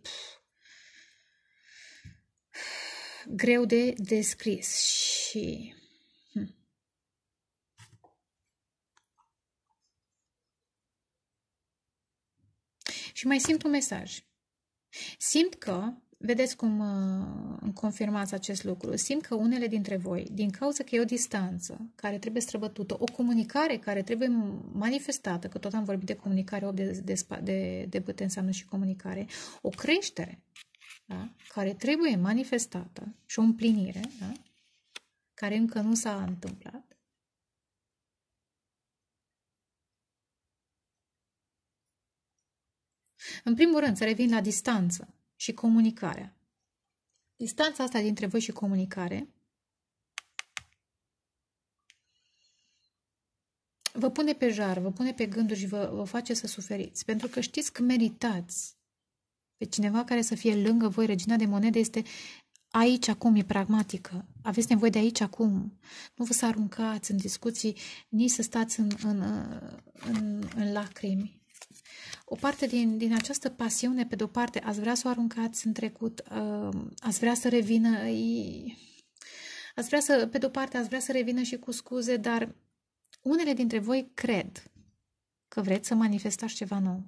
greu de descris și... Și mai simt un mesaj. Simt că, vedeți cum confirmați acest lucru, simt că unele dintre voi, din cauza că e o distanță care trebuie străbătută, o comunicare care trebuie manifestată, că tot am vorbit de comunicare, 8 de bâte înseamnă și comunicare, o creștere, da? Care trebuie manifestată și o împlinire, da? Care încă nu s-a întâmplat. În primul rând, să revin la distanță și comunicarea. Distanța asta dintre voi și comunicare vă pune pe jar, vă pune pe gânduri și vă face să suferiți. Pentru că știți că meritați. Pe cineva care să fie lângă voi, regina de monede, este aici, acum, e pragmatică. Aveți nevoie de aici, acum. Nu vă să aruncați în discuții, nici să stați în lacrimi. O parte din această pasiune, pe de-o parte, ați vrea să o aruncați în trecut, ați vrea să revină, pe de-o parte, ați vrea să revină și cu scuze, dar unele dintre voi cred că vreți să manifestați ceva nou.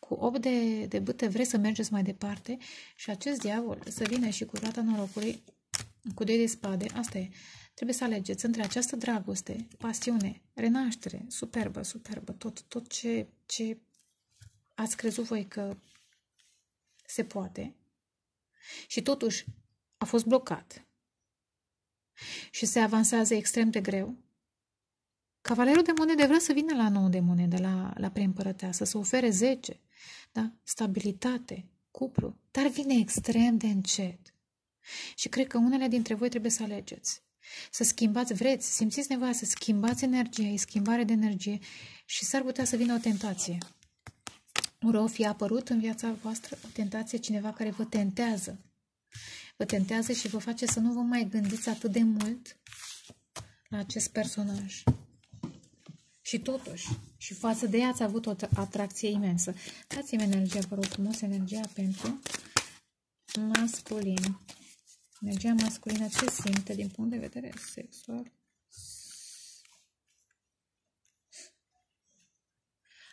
Cu 8 de bâte vreți să mergeți mai departe și acest diavol să vină și cu roata norocului, cu 2 de spade, asta e. Trebuie să alegeți între această dragoste, pasiune, renaștere, superbă, tot ce ați crezut voi că se poate și totuși a fost blocat și se avansează extrem de greu. Cavalerul de monede vrea să vină la 9 de monede, la preîmpărăteasă, să ofere 10, da? Stabilitate, cuplu, dar vine extrem de încet. Și cred că unele dintre voi trebuie să alegeți. Să schimbați, vreți, simțiți nevoia să schimbați energia, e schimbare de energie și s-ar putea să vină o tentație. Ori fi apărut în viața voastră o tentație, cineva care vă tentează. Vă tentează și vă face să nu vă mai gândiți atât de mult la acest personaj. Și totuși, și față de ea ați avut o atracție imensă. Dați-mi energia, vă rog frumos, energia pentru masculin. Energia masculină ce simte din punct de vedere sexual?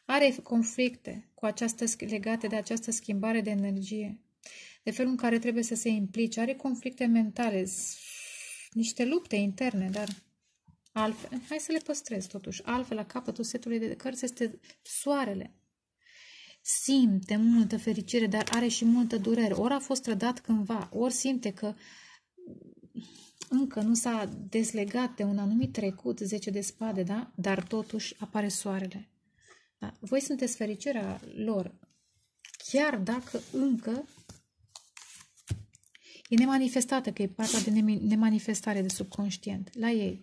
Are conflicte cu această, legate de această schimbare de energie, de felul în care trebuie să se implice. Are conflicte mentale, niște lupte interne, dar altfel. Hai să le păstrez totuși. Altfel, la capătul setului de cărți este soarele. Simte multă fericire, dar are și multă durere. Ori a fost trădat cândva, ori simte că încă nu s-a dezlegat de un anumit trecut, 10 de spade, da? Dar totuși apare soarele. Da? Voi sunteți fericirea lor, chiar dacă încă e nemanifestată, că e partea de nemanifestare de subconștient la ei.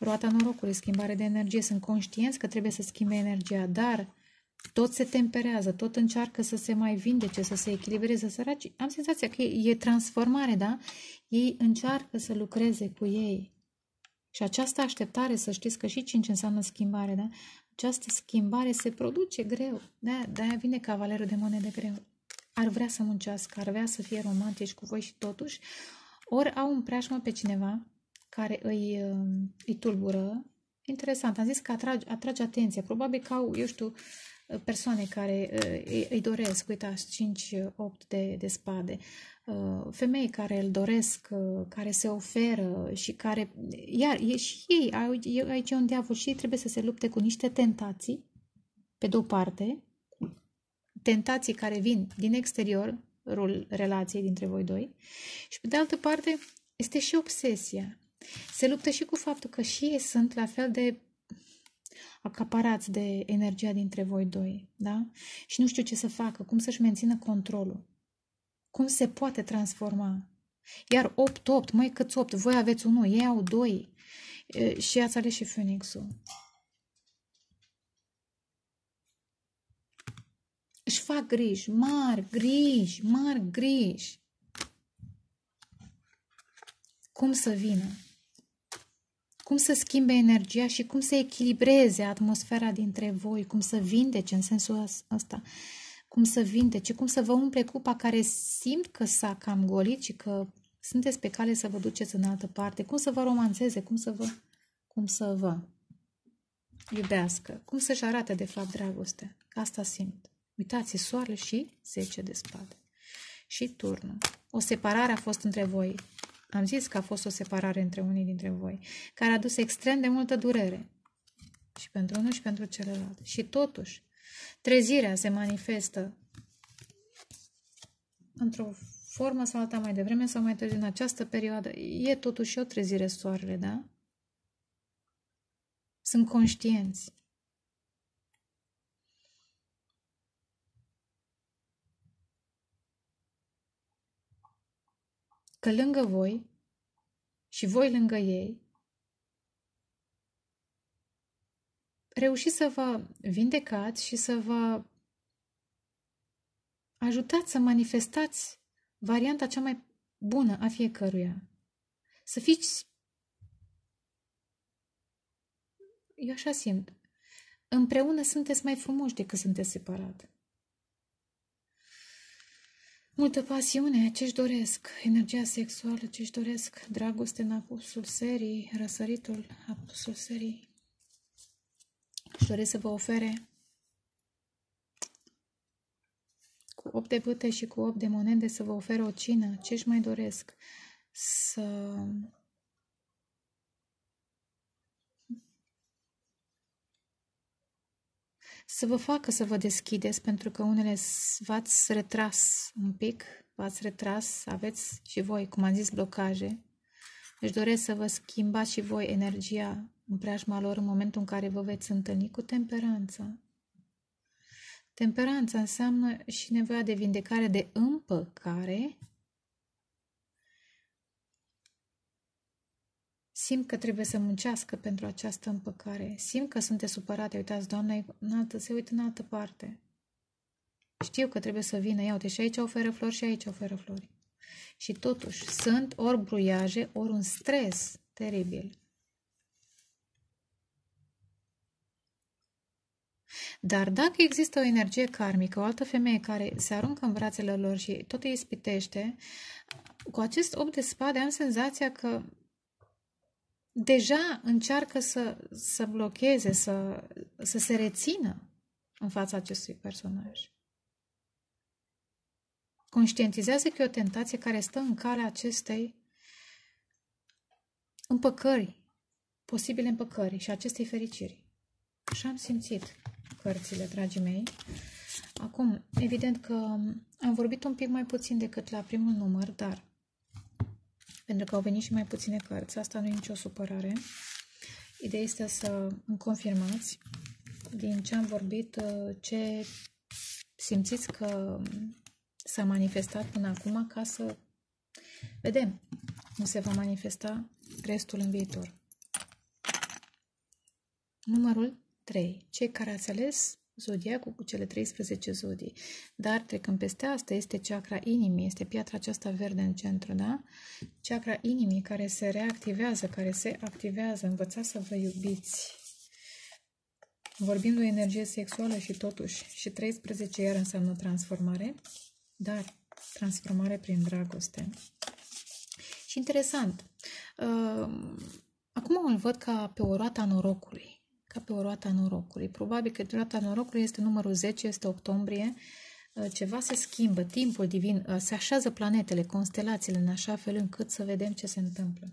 Roata norocului, schimbare de energie, sunt conștienți că trebuie să schimbe energia, dar tot se temperează, tot încearcă să se mai vindece, să se echilibreze, săraci. Am senzația că e transformare, da? Ei încearcă să lucreze cu ei. Și această așteptare, să știți că și 5 înseamnă schimbare, da? Această schimbare se produce greu. De-aia vine cavalerul de monede greu. Ar vrea să muncească, ar vrea să fie romantici cu voi și totuși, ori au în preajmă pe cineva care îi tulbură. Interesant, am zis că atrage atenția. Probabil că au, eu știu, persoane care îi doresc, uitați, 5-8 de spade, femei care îl doresc, care se oferă și care, iar e și ei, aici e un diavol și ei trebuie să se lupte cu niște tentații, pe de-o parte, tentații care vin din exteriorul relației dintre voi doi și pe de altă parte este și obsesia. Se luptă și cu faptul că și ei sunt la fel de acaparați de energia dintre voi doi, da? Și nu știu ce să facă, cum să-și mențină controlul, cum se poate transforma. Iar 8-8, măi, câți 8, voi aveți 1, ei au 2 și ați ales și Fenixul. Își fac griji, mari griji, mari griji. Cum să vină? Cum să schimbe energia și cum să echilibreze atmosfera dintre voi? Cum să vindece în sensul ăsta? Cum să vindece? Cum să vă umple cupa care simt că s-a cam golit și că sunteți pe cale să vă duceți în altă parte? Cum să vă romanțeze? Cum să vă iubească? Cum să-și arate de fapt dragostea? Asta simt. Uitați, soarele și 10 de spade. Și turnul. O separare a fost între voi. Am zis că a fost o separare între unii dintre voi, care a dus extrem de multă durere. Și pentru unul și pentru celălalt. Și totuși, trezirea se manifestă într-o formă sau alta mai devreme sau mai târziu în această perioadă. E totuși o trezire soarele, da? Sunt conștienți. Că lângă voi și voi lângă ei reușiți să vă vindecați și să vă ajutați să manifestați varianta cea mai bună a fiecăruia. Să fiți, eu așa simt, împreună sunteți mai frumoși decât sunteți separate. Multă pasiune, ce-și doresc, energia sexuală, ce-și doresc, dragoste în apusul serii, răsăritul apusul serii. Își doresc să vă ofere cu 8 de bâte și cu 8 de monede să vă ofere o cină. Ce-și mai doresc? Să vă facă să vă deschideți, pentru că unele v-ați retras un pic, v-ați retras, aveți și voi, cum am zis, blocaje. Își doresc să vă schimbați și voi energia în preajma lor în momentul în care vă veți întâlni cu temperanța. Temperanța înseamnă și nevoia de vindecare, de împăcare. Simt că trebuie să muncească pentru această împăcare. Simt că sunteți supărate. Uitați, Doamna se uită în altă parte. Știu că trebuie să vină. Ia uite, și aici oferă flori și aici oferă flori. Și totuși, sunt ori bruiaje, ori un stres teribil. Dar dacă există o energie karmică, o altă femeie care se aruncă în brațele lor și tot îi ispitește, cu acest 8 de spade am senzația că deja încearcă să blocheze, să se rețină în fața acestui personaj. Conștientizează că e o tentație care stă în calea acestei împăcări, posibile împăcări și acestei fericiri. Și am simțit cărțile, dragii mei. Acum, evident că am vorbit un pic mai puțin decât la primul număr, dar pentru că au venit și mai puține cărți. Asta nu e nicio supărare. Ideea este să îmi confirmați din ce am vorbit, ce simțiți că s-a manifestat până acum, ca să vedem cum se va manifesta restul în viitor. Numărul 3. Cei care ați ales zodiacul cu cele 13 zodii. Dar trecând peste asta, este chakra inimii, este piatra aceasta verde în centru, da? Chakra inimii care se reactivează, care se activează. Învățați să vă iubiți. Vorbim de o energie sexuală și totuși, și 13 iar înseamnă transformare, dar transformare prin dragoste. Și interesant, acum îl văd ca pe o roată a norocului. Ca pe o roată a norocului. Probabil că roata norocului este numărul 10, este octombrie. Ceva se schimbă, timpul divin, se așează planetele, constelațiile în așa fel încât să vedem ce se întâmplă.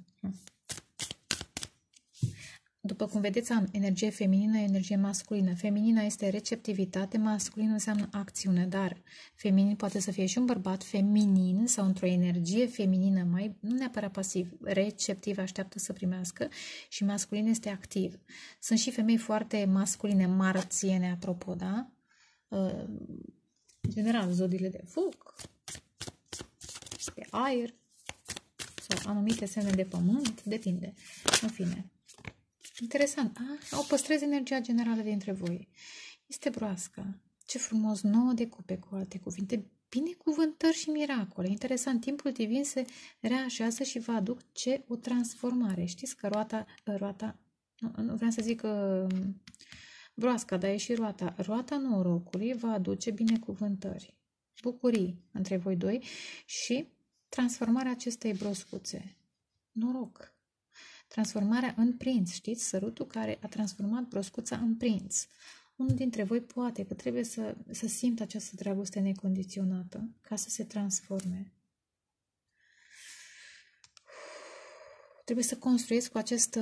După cum vedeți, am energie feminină, energie masculină. Feminina este receptivitate, masculină înseamnă acțiune, dar feminin poate să fie și un bărbat feminin sau într-o energie feminină mai, nu neapărat pasiv, receptiv, așteaptă să primească, și masculin este activ. Sunt și femei foarte masculine, marțiene, apropo, da? General, zodiile de foc, de aer sau anumite semne de pământ, depinde. În fine. Interesant, a? O păstrez energia generală dintre voi. Este broască. Ce frumos, 9 de cupe, cu alte cuvinte. Binecuvântări și miracole. Interesant, timpul divin se reașează și vă aduce o transformare. Știți că roata nu vreau să zic că broasca, dar e și roata. Roata norocului vă aduce binecuvântări, bucurii între voi doi și transformarea acestei broscuțe. Noroc. Transformarea în prinț, știți? Sărutul care a transformat broscuța în prinț. Unul dintre voi poate că trebuie să simtă această dragoste necondiționată ca să se transforme. Trebuie să construiți cu acest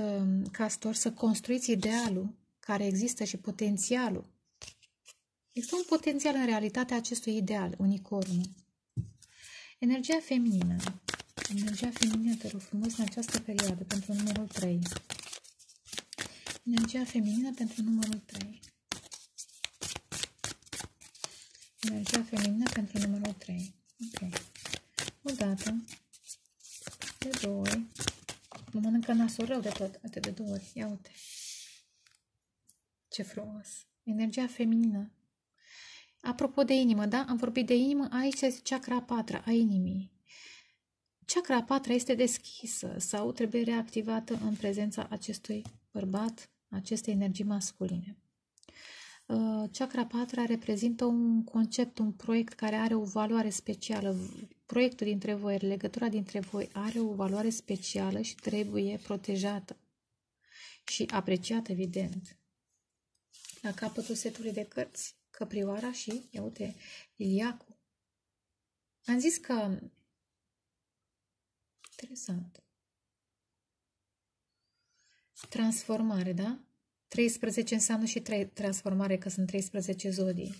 castor, să construiți idealul care există și potențialul. Există un potențial în realitatea acestui ideal, unicornul. Energia feminină. Energia feminină, te rog frumos, în această perioadă, pentru numărul 3. Energia feminină pentru numărul 3. Energia feminină pentru numărul 3. Ok. O dată. De două ori. Mă mănâncă nasul rău de tot. Atât de două ori. Ia uite. Ce frumos. Energia feminină. Apropo de inimă, da? Am vorbit de inimă. Aici este chakra 4 a inimii. Chakra 4 este deschisă sau trebuie reactivată în prezența acestui bărbat, acestei energii masculine. Chakra 4 reprezintă un concept, un proiect care are o valoare specială. Proiectul dintre voi, legătura dintre voi are o valoare specială și trebuie protejată și apreciată, evident. La capătul setului de cărți, căprioara și, ia uite, liliacul. Am zis că interesant. Transformare, da? 13 înseamnă și transformare, că sunt 13 zodii.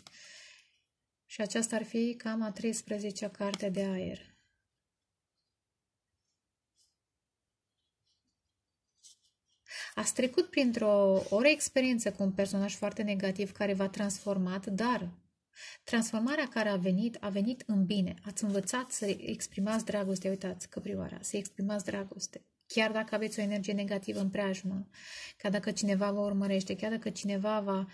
Și aceasta ar fi cam a 13-a carte de aer. Ați trecut printr-o experiență cu un personaj foarte negativ care v-a transformat, dar transformarea care a venit în bine. Ați învățat să exprimați dragoste. Uitați, căprioara, să exprimați dragoste. Chiar dacă aveți o energie negativă în preajmă, chiar dacă cineva vă urmărește, chiar dacă cineva va,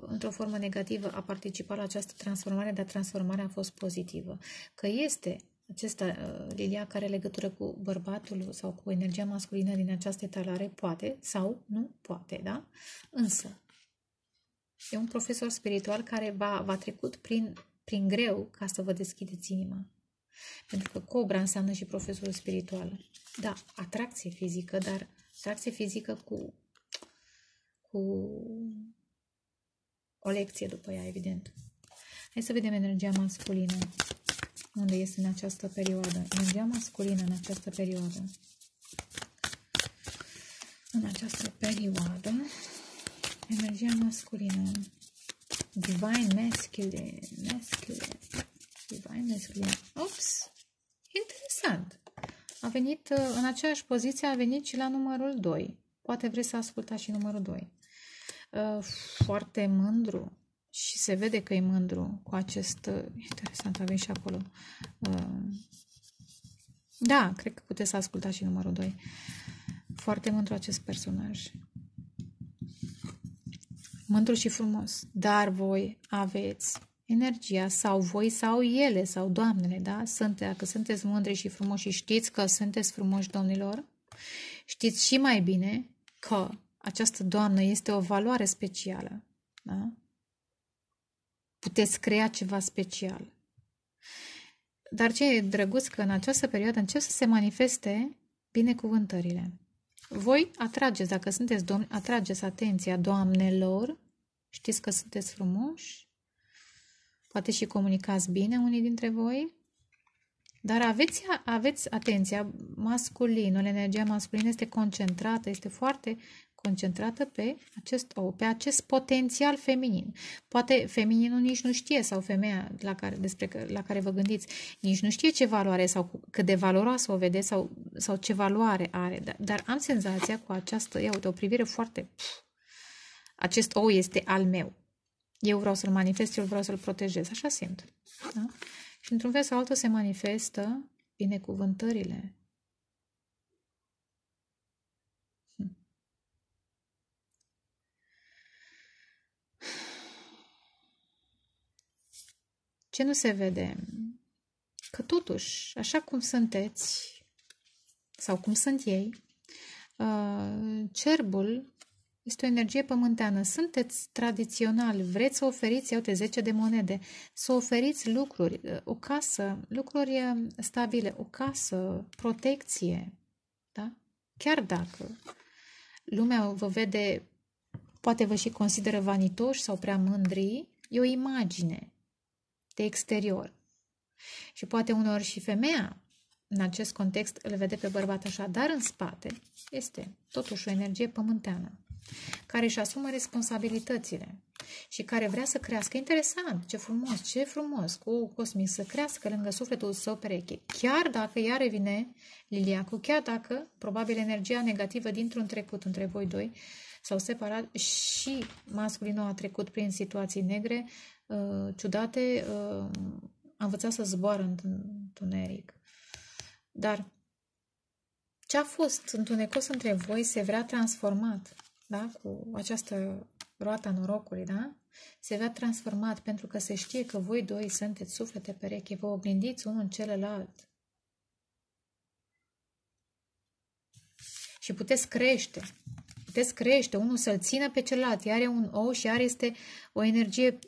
într-o formă negativă, a participat la această transformare, dar transformarea a fost pozitivă. Că este acesta, lilia, care are legătură cu bărbatul sau cu energia masculină din această etalare, poate sau nu poate, da? Însă, e un profesor spiritual care v-a trecut prin greu ca să vă deschideți inima. Pentru că cobra înseamnă și profesorul spiritual. Da, atracție fizică, dar atracție fizică cu o lecție după ea, evident. Hai să vedem energia masculină. Unde este în această perioadă? Energia masculină în această perioadă. În această perioadă... Energia masculină. Divine masculine. Divine masculine. Ops! Interesant! A venit, în aceeași poziție, a venit și la numărul 2. Poate vreți să ascultați și numărul 2. Foarte mândru. Și se vede că e mândru cu acest... Interesant, avem și acolo. Da, cred că puteți să ascultați și numărul 2. Foarte mândru acest personaj. Mândru și frumos, dar voi aveți energia, sau voi, sau ele, sau doamnele, da? Dacă sunteți mândri și frumoși și știți că sunteți frumoși, domnilor, știți și mai bine că această doamnă este o valoare specială, da? Puteți crea ceva special. Dar ce e drăguț că în această perioadă încep să se manifeste binecuvântările. Voi atrageți, dacă sunteți domni, atrageți atenția doamnelor, știți că sunteți frumoși, poate și comunicați bine unii dintre voi, dar aveți atenția masculină, energia masculină este concentrată, este foarte concentrată pe acest ou, pe acest potențial feminin. Poate femininul nici nu știe, sau femeia la care vă gândiți, nici nu știe ce valoare are sau cât de valoroasă o vedeți sau ce valoare are. Dar am senzația cu această, ia uite, o privire foarte... acest ou este al meu. Eu vreau să-l manifest, eu vreau să-l protejez. Așa simt. Da? Și într-un fel sau altul se manifestă binecuvântările. Ce nu se vede? Că totuși, așa cum sunteți, sau cum sunt ei, cerbul este o energie pământeană. Sunteți tradiționali, vreți să oferiți, iau-te, 10 de monede, să oferiți lucruri, o casă, lucruri stabile, o casă, protecție, da? Chiar dacă lumea vă vede, poate vă și consideră vanitoși sau prea mândri, e o imagine de exterior. Și poate uneori și femeia, în acest context, îl vede pe bărbat așa, dar în spate este totuși o energie pământeană, care își asumă responsabilitățile și care vrea să crească. Interesant, ce frumos, cu Oul Cosmic să crească lângă sufletul său pereche. Chiar dacă ea revine, Liliacul, chiar dacă, probabil, energia negativă dintr-un trecut între voi doi s-au separat și masculinul a trecut prin situații negre, ciudate, a învățat să zboară în întuneric. Dar ce a fost întunecos între voi se vrea transformat, da? Cu această roată norocului, da? Se vrea transformat pentru că se știe că voi doi sunteți suflete pereche, vă oglindiți unul în celălalt. Și puteți crește. Puteți crește, unul să-l țină pe celălalt, iar are un ou și iar este o energie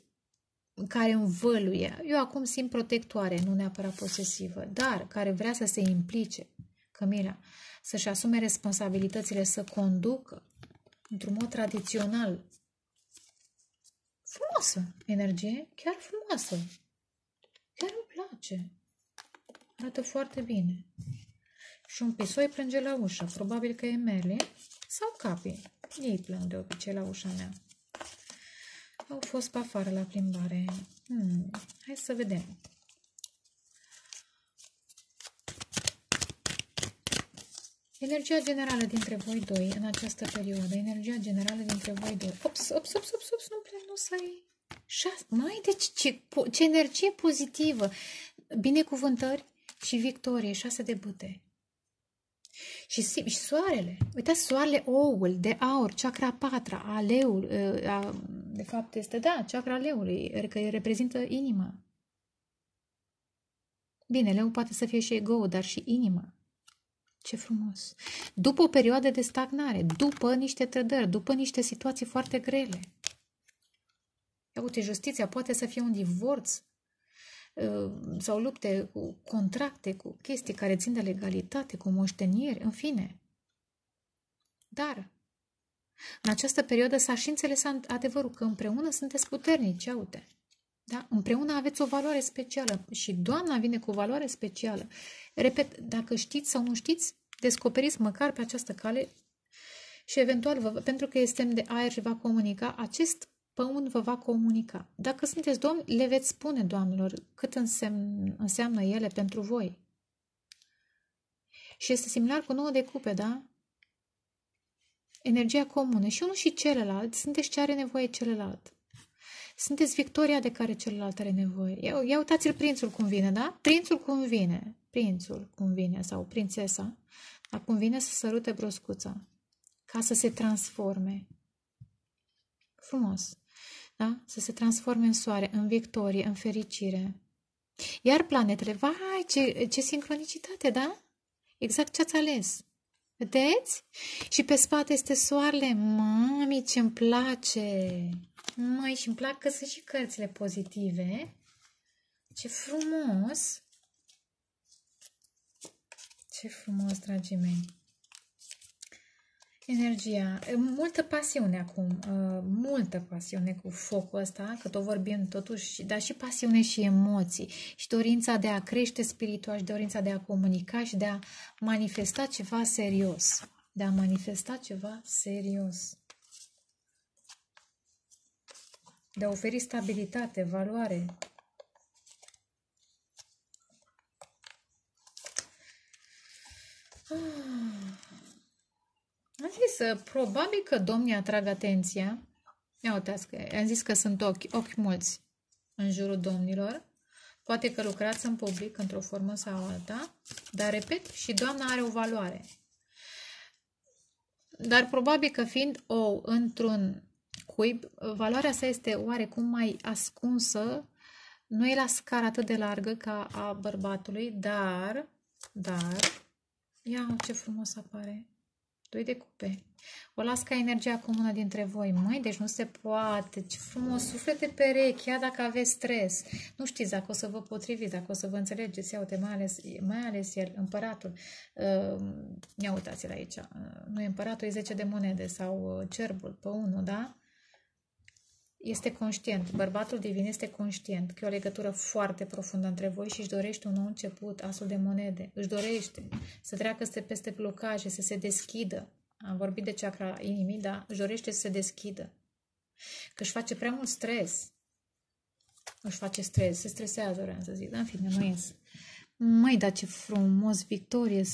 care învăluie. Eu acum simt protectoare, nu neapărat posesivă, dar care vrea să se implice, Camila, să-și asume responsabilitățile, să conducă într-un mod tradițional. Frumoasă energie, chiar frumoasă. Chiar îmi place. Arată foarte bine. Și un pisoi plânge la ușă, probabil că e Merlin sau Capi. Ei plâng de obicei la ușa mea. Au fost pe afară la plimbare. Hai să vedem. Energia generală dintre voi doi în această perioadă. Energia generală dintre voi doi. Ops, nu prea, nu sări. Mai, deci ce energie pozitivă. Binecuvântări și victorie. 6 de bâte. Și soarele. Uitați, soarele, oul de aur, chakra 4, aleul, de fapt este, da, chakra aleului, că reprezintă inima. Bine, leul poate să fie și ego, dar și inima. Ce frumos! După o perioadă de stagnare, după niște trădări, după niște situații foarte grele. Ia uite, justiția poate să fie un divorț sau lupte cu contracte, cu chestii care țin de legalitate, cu moștenieri, în fine. Dar în această perioadă s-a și înțeles adevărul că împreună sunteți puternici, ia uite. Da? Împreună aveți o valoare specială și Doamna vine cu o valoare specială. Repet, dacă știți sau nu știți, descoperiți măcar pe această cale și eventual, pentru că este semn de aer și va comunica, acest pământ vă va comunica. Dacă sunteți domni, le veți spune, doamnelor, cât înseamnă ele pentru voi. Și este similar cu 9 de cupe, da? Energia comună. Și unul și celălalt, sunteți ce are nevoie celălalt. Sunteți victoria de care celălalt are nevoie. Ia uitați-l, prințul cum vine, da? Prințul cum vine. Prințul cum vine sau prințesa. Dar cum vine să sărute broscuța. Ca să se transforme. Frumos. Da? Să se transforme în soare, în victorie, în fericire. Iar planetele, vai, ce sincronicitate, da? Exact ce ați ales. Vedeți? Și pe spate este soarele. Mami, ce-mi place! Mai și îmi plac că sunt și cărțile pozitive. Ce frumos! Ce frumos, dragii mei! Energia. Multă pasiune acum. Multă pasiune cu focul ăsta, că tot vorbim totuși, dar și pasiune și emoții. Și dorința de a crește spiritual și dorința de a comunica și de a manifesta ceva serios. de a manifesta ceva serios, de a oferi stabilitate, valoare. Am zis, probabil că domnii atrag atenția. Ia uitați că am zis că sunt ochi mulți în jurul domnilor. Poate că lucrați în public, într-o formă sau alta, dar, repet, și doamna are o valoare. Dar probabil că fiind ou într-un cuib, valoarea sa este oarecum mai ascunsă, nu e la scară atât de largă ca a bărbatului, dar, ia ce frumos apare, 2 de cupe. O las ca energia comună dintre voi. Măi, deci nu se poate. Ce frumos, suflete perechi, chiar dacă aveți stres. Nu știți dacă o să vă potriviți, dacă o să vă înțelegeți. Ia uite, mai ales el, împăratul. Ia uitați-l aici. Nu e împăratul, e 10 de monede sau cerbul pe 1, da? Este conștient. Bărbatul divin este conștient că e o legătură foarte profundă între voi și își dorește un nou început, asul de monede. Își dorește să treacă peste blocaje, să se deschidă. Am vorbit de chakra inimii, dar își dorește să se deschidă. Că își face prea mult stres. Își face stres. Se stresează, vreau să zic. Dar, în fine, nu ies. Măi, dar ce frumos, victorie,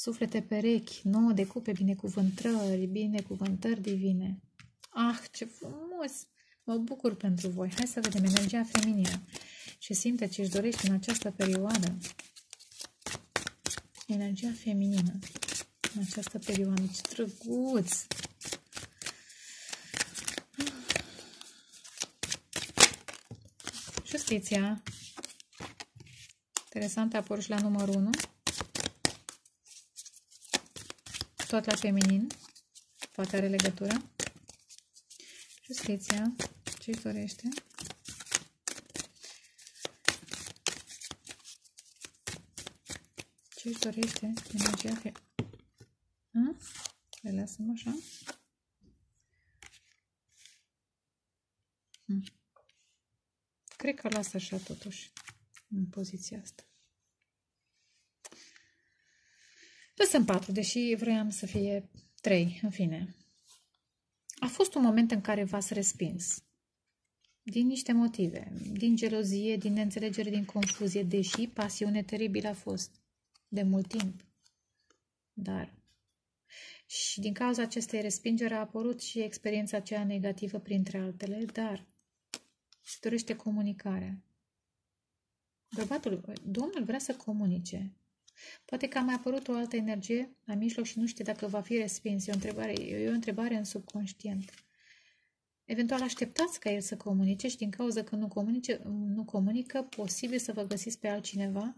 suflete perechi, 9 de cupe, binecuvântări divine. Ah, ce frumos! Mă bucur pentru voi. Hai să vedem energia feminină. Ce simte, ce își dorește în această perioadă. Energia feminină. În această perioadă. Ce drăguț! Justiția. Interesant, a apărut și la numărul 1. Tot la feminin. Poate are legătură. Justiția. Ce-i dorește? Ce-i dorește? Energia fie... Le lasăm așa. Cred că las așa totuși în poziția asta. Lăsăm 4, deși vroiam să fie 3. În fine. A fost un moment în care v-ați respins. Din niște motive. Din gelozie, din neînțelegere, din confuzie. Deși pasiune teribilă a fost. De mult timp. Dar... Și din cauza acestei respingeri a apărut și experiența aceea negativă, printre altele, dar se dorește comunicarea. Bărbatul, domnul vrea să comunice. Poate că a mai apărut o altă energie la mijloc și nu știe dacă va fi respins. E o întrebare în subconștient. Eventual așteptați ca el să comunice și din cauza că nu comunică, posibil să vă găsiți pe altcineva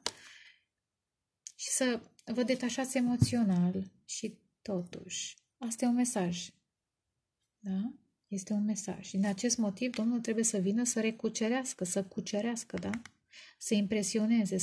și să vă detașați emoțional și totuși, asta e un mesaj. Da? Este un mesaj. Și din acest motiv, domnul trebuie să vină să recucerească, să cucerească, da? Să impresioneze, să